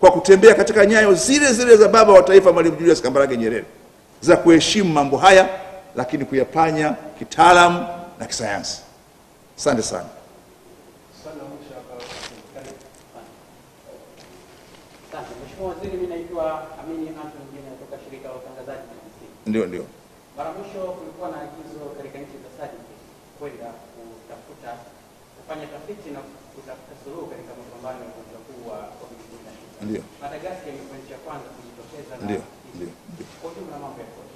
kwa kutembea katika nyayo zile zile za baba wa taifa Mwalimu Julius Kambarage Nyerere za kuheshimu mambo haya lakini kuyafanya kitaalamu na kisayansi. Asante sana. Ndio ndio. Mara mwisho kulikuwa na agizo katika nchi za S A D C kwenda kutafuta kufanya tafiti na kutafuta suluhu katika mapambano ya ugonjwa huu wa COVID kumi na tisa. Ndio. Madagascar imekuwa nchi ya kwanza kujitokeza na ndio ndio. Kwa hiyo na mambo ya kote.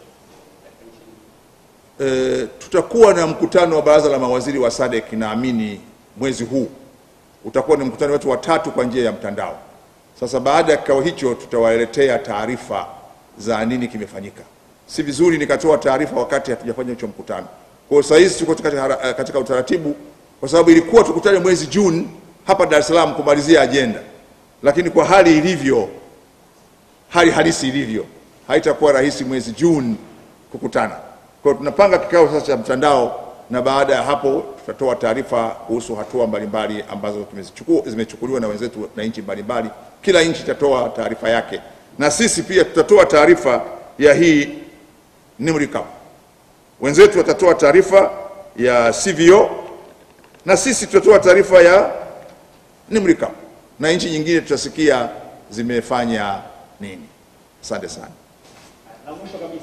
Eh, tutakuwa na mkutano wa baraza la mawaziri wa S A D C naamini mwezi huu. Utakuwa ni mkutano wetu wa tatu kwa njia ya mtandao. Sasa baada ya kikao hicho tutawaletea taarifa za nini kimefanyika. Si vizuri nikatoa taarifa wakati hatujafanya hicho mkutano. Kwa hiyo saizi tuko katika, katika utaratibu kwa sababu ilikuwa tukutane mwezi Juni hapa Dar es Salaam kumalizia ajenda. Lakini kwa hali ilivyo, hali halisi ilivyo, haitakuwa rahisi mwezi Juni kukutana. Kwa hiyo tunapanga kikao sasa cha mtandao na baada ya hapo tutatoa taarifa kuhusu hatua mbalimbali ambazo tumezichukua zimechukuliwa na wenzetu na nchi mbalimbali. Kila nchi itatoa taarifa yake. Na sisi pia tutatoa taarifa ya hii Nimri Cup. Wenzetu watatoa taarifa ya C V O na sisi tutatoa taarifa ya Nimri Cup. Na nchi nyingine tutasikia zimefanya nini. Asante sana. Na mwisho kabisa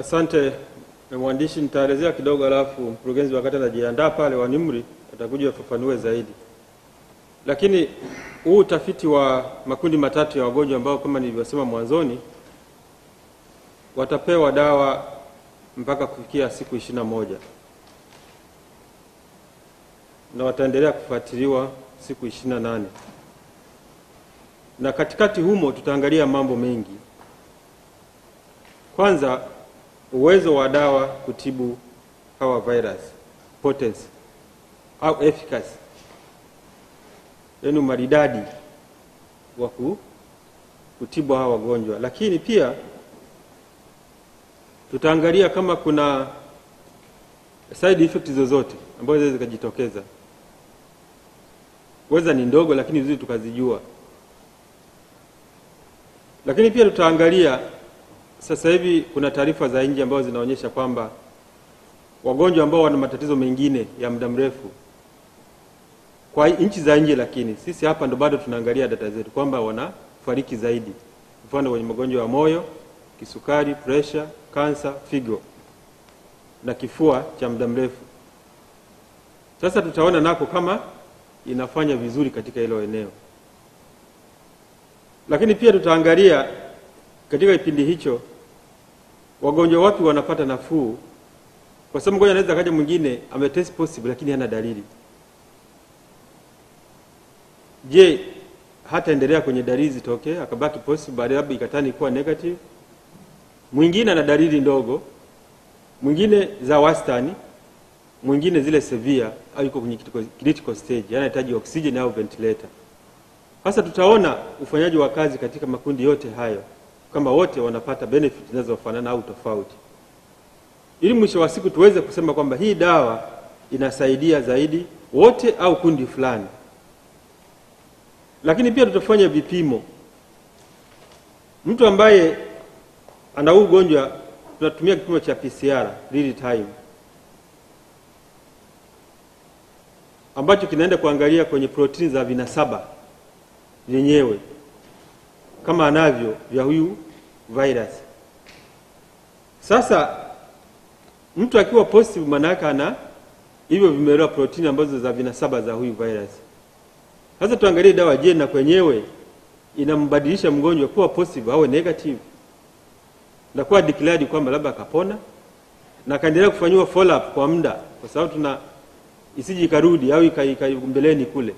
asante mwandishi, nitaelezea kidogo alafu mkurugenzi wakati anajiandaa pale wa Nimri atakuja kufafanua zaidi. Lakini huu utafiti wa makundi matatu ya wagonjwa ambao kama nilivyosema mwanzoni watapewa dawa mpaka kufikia siku ishirini na moja na wataendelea kufuatiliwa siku ishirini na nane, na katikati humo tutaangalia mambo mengi. Kwanza, uwezo wa dawa kutibu hawa virus, potency au efficacy, yaani maridadi wa kutibu hawa wagonjwa. Lakini pia tutaangalia kama kuna side effects zozote ambazo zinaweza kujitokeza, weza ni ndogo lakini vizuri tukazijua. Lakini pia tutaangalia sasa hivi kuna taarifa za nje ambazo zinaonyesha kwamba wagonjwa ambao wana matatizo mengine ya muda mrefu kwa nchi za nje, lakini sisi hapa ndo bado tunaangalia data zetu kwamba wanafariki zaidi, mfano wenye magonjwa ya moyo, kisukari, pressure, kansa, figo na kifua cha muda mrefu. Sasa tutaona nako kama inafanya vizuri katika hilo eneo. Lakini pia tutaangalia katika kipindi hicho wagonjwa wapi wanapata nafuu, kwa sababu mgonjwa anaweza kaja mwingine ametest positive lakini hana dalili. Je, hataendelea kwenye dalili zitoke akabaki positive baadaye ikatani kuwa negative? Mwingine ana dalili ndogo, mwingine za wastani, mwingine zile severe au yuko kwenye critical stage, yani anahitaji oxygen au ventilator. Sasa tutaona ufanyaji wa kazi katika makundi yote hayo kama wote wanapata benefit zinazofanana au tofauti, ili mwisho wa siku tuweze kusema kwamba hii dawa inasaidia zaidi wote au kundi fulani. Lakini pia tutafanya vipimo. Mtu ambaye ana ugonjwa tunatumia kipimo cha P C R real time ambacho kinaenda kuangalia kwenye proteini za vinasaba yenyewe kama anavyo vya huyu virus. Sasa mtu akiwa positive manaka na hivyo vimelea proteini ambazo za vinasaba za huyu virus. Sasa tuangalie dawa je na kwenyewe inambadilisha mgonjwa kuwa positive au negative. Na kuwa declared kwamba labda kapona na kaendelea kufanywa follow up kwa muda kwa sababu tuna isiji karudi au ikaimbeleni kule.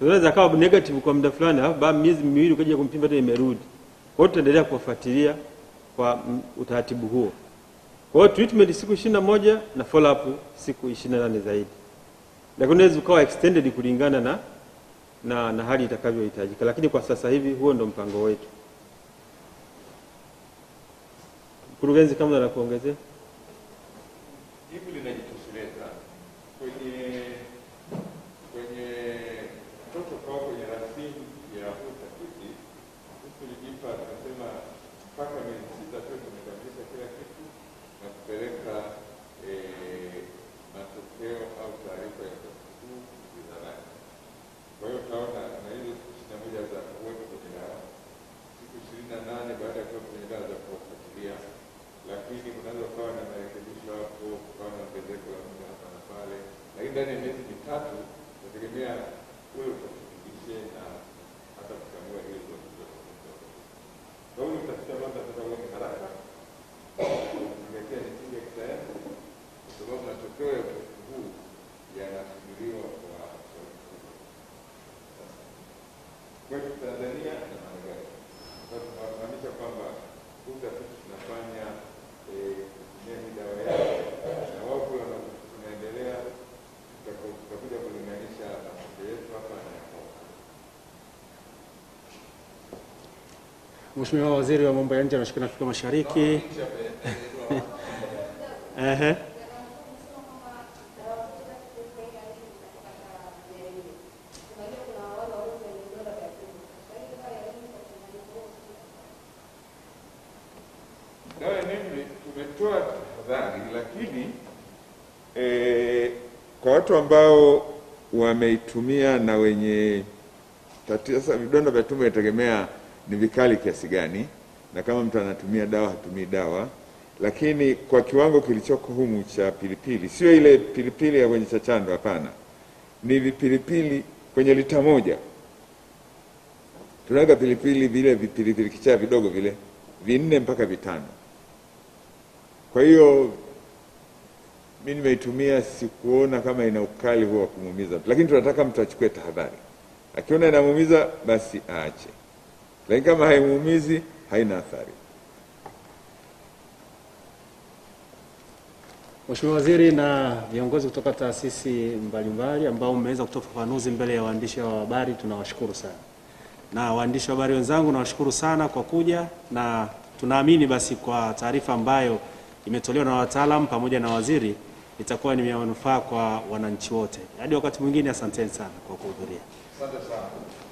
Unaweza kawa negative kwa muda fulani au baada miezi miwili ukaje kumpima tena imerudi. Kwa hiyo tutaendelea kufuatilia kwa utaratibu huo. Kwa hiyo treatment siku ishirini na moja na follow up siku ishirini na nane zaidi. Lakini unaweza ukawa extended kulingana na na na hali itakavyohitajika. Lakini kwa sasa hivi huo ndo mpango wetu. Kurugenzi kama na kuongezea? Hili linajitosheleza kwenye kwenye mtoto kwa kwenye rasimu ya utafiti tulijipa tunasema mpaka miezi tatu tumekamilisha kila kitu na kupeleka eh matokeo au taarifa ya utafiti wizarani. Kwa hiyo tunaona na hizo na moja za kuweka kwenye siku ishirini na nane baada ya kuendelea za kufuatilia. Lakini unaweza kuwa na marekebisho hapo kwa ongezeko la muda hapa na pale, lakini ndani ya miezi mitatu tunategemea wewe utafundishe na hata kuchambua hizo zote. Kwa hiyo utafiti kwamba tutaona haraka kuelekea nitija kisayansi kwa sababu matokeo ya utafiti huu yanasubiriwa kwa kwa Tanzania na Malawi. Kwa hiyo tunamaanisha kwamba utafiti tunafanya nini dawa yao na wako tunaendelea tutakuja kulinganisha na yetu hapa na hapo. Mheshimiwa Waziri wa Mambo ya Nje na Ushirikiano Afrika Mashariki. Ehe. Ambao wameitumia na wenye tatizo. Sasa vidonda vya tumbo inategemea ni vikali kiasi gani na kama mtu anatumia dawa hatumii dawa, lakini kwa kiwango kilichoko humu cha pilipili, sio ile pilipili ya kwenye chachando, hapana, ni vipilipili kwenye lita moja tunaweka pilipili vile vipilipili kichaa vidogo vile vinne mpaka vitano. Kwa hiyo mimi nimeitumia sikuona kama ina ukali huo wa kumuumiza, lakini tunataka mtu achukue tahadhari. Akiona inamuumiza basi aache, lakini kama haimuumizi haina athari. Mheshimiwa Waziri na viongozi kutoka taasisi mbalimbali ambao mmeweza kutoa ufafanuzi mbele ya waandishi wa habari, tunawashukuru sana. Na waandishi wa habari wenzangu nawashukuru sana kwa kuja, na tunaamini basi kwa taarifa ambayo imetolewa na wataalamu pamoja na waziri itakuwa ni manufaa kwa wananchi wote. Hadi wakati mwingine, asanteni sana kwa kuhudhuria. Asante sana.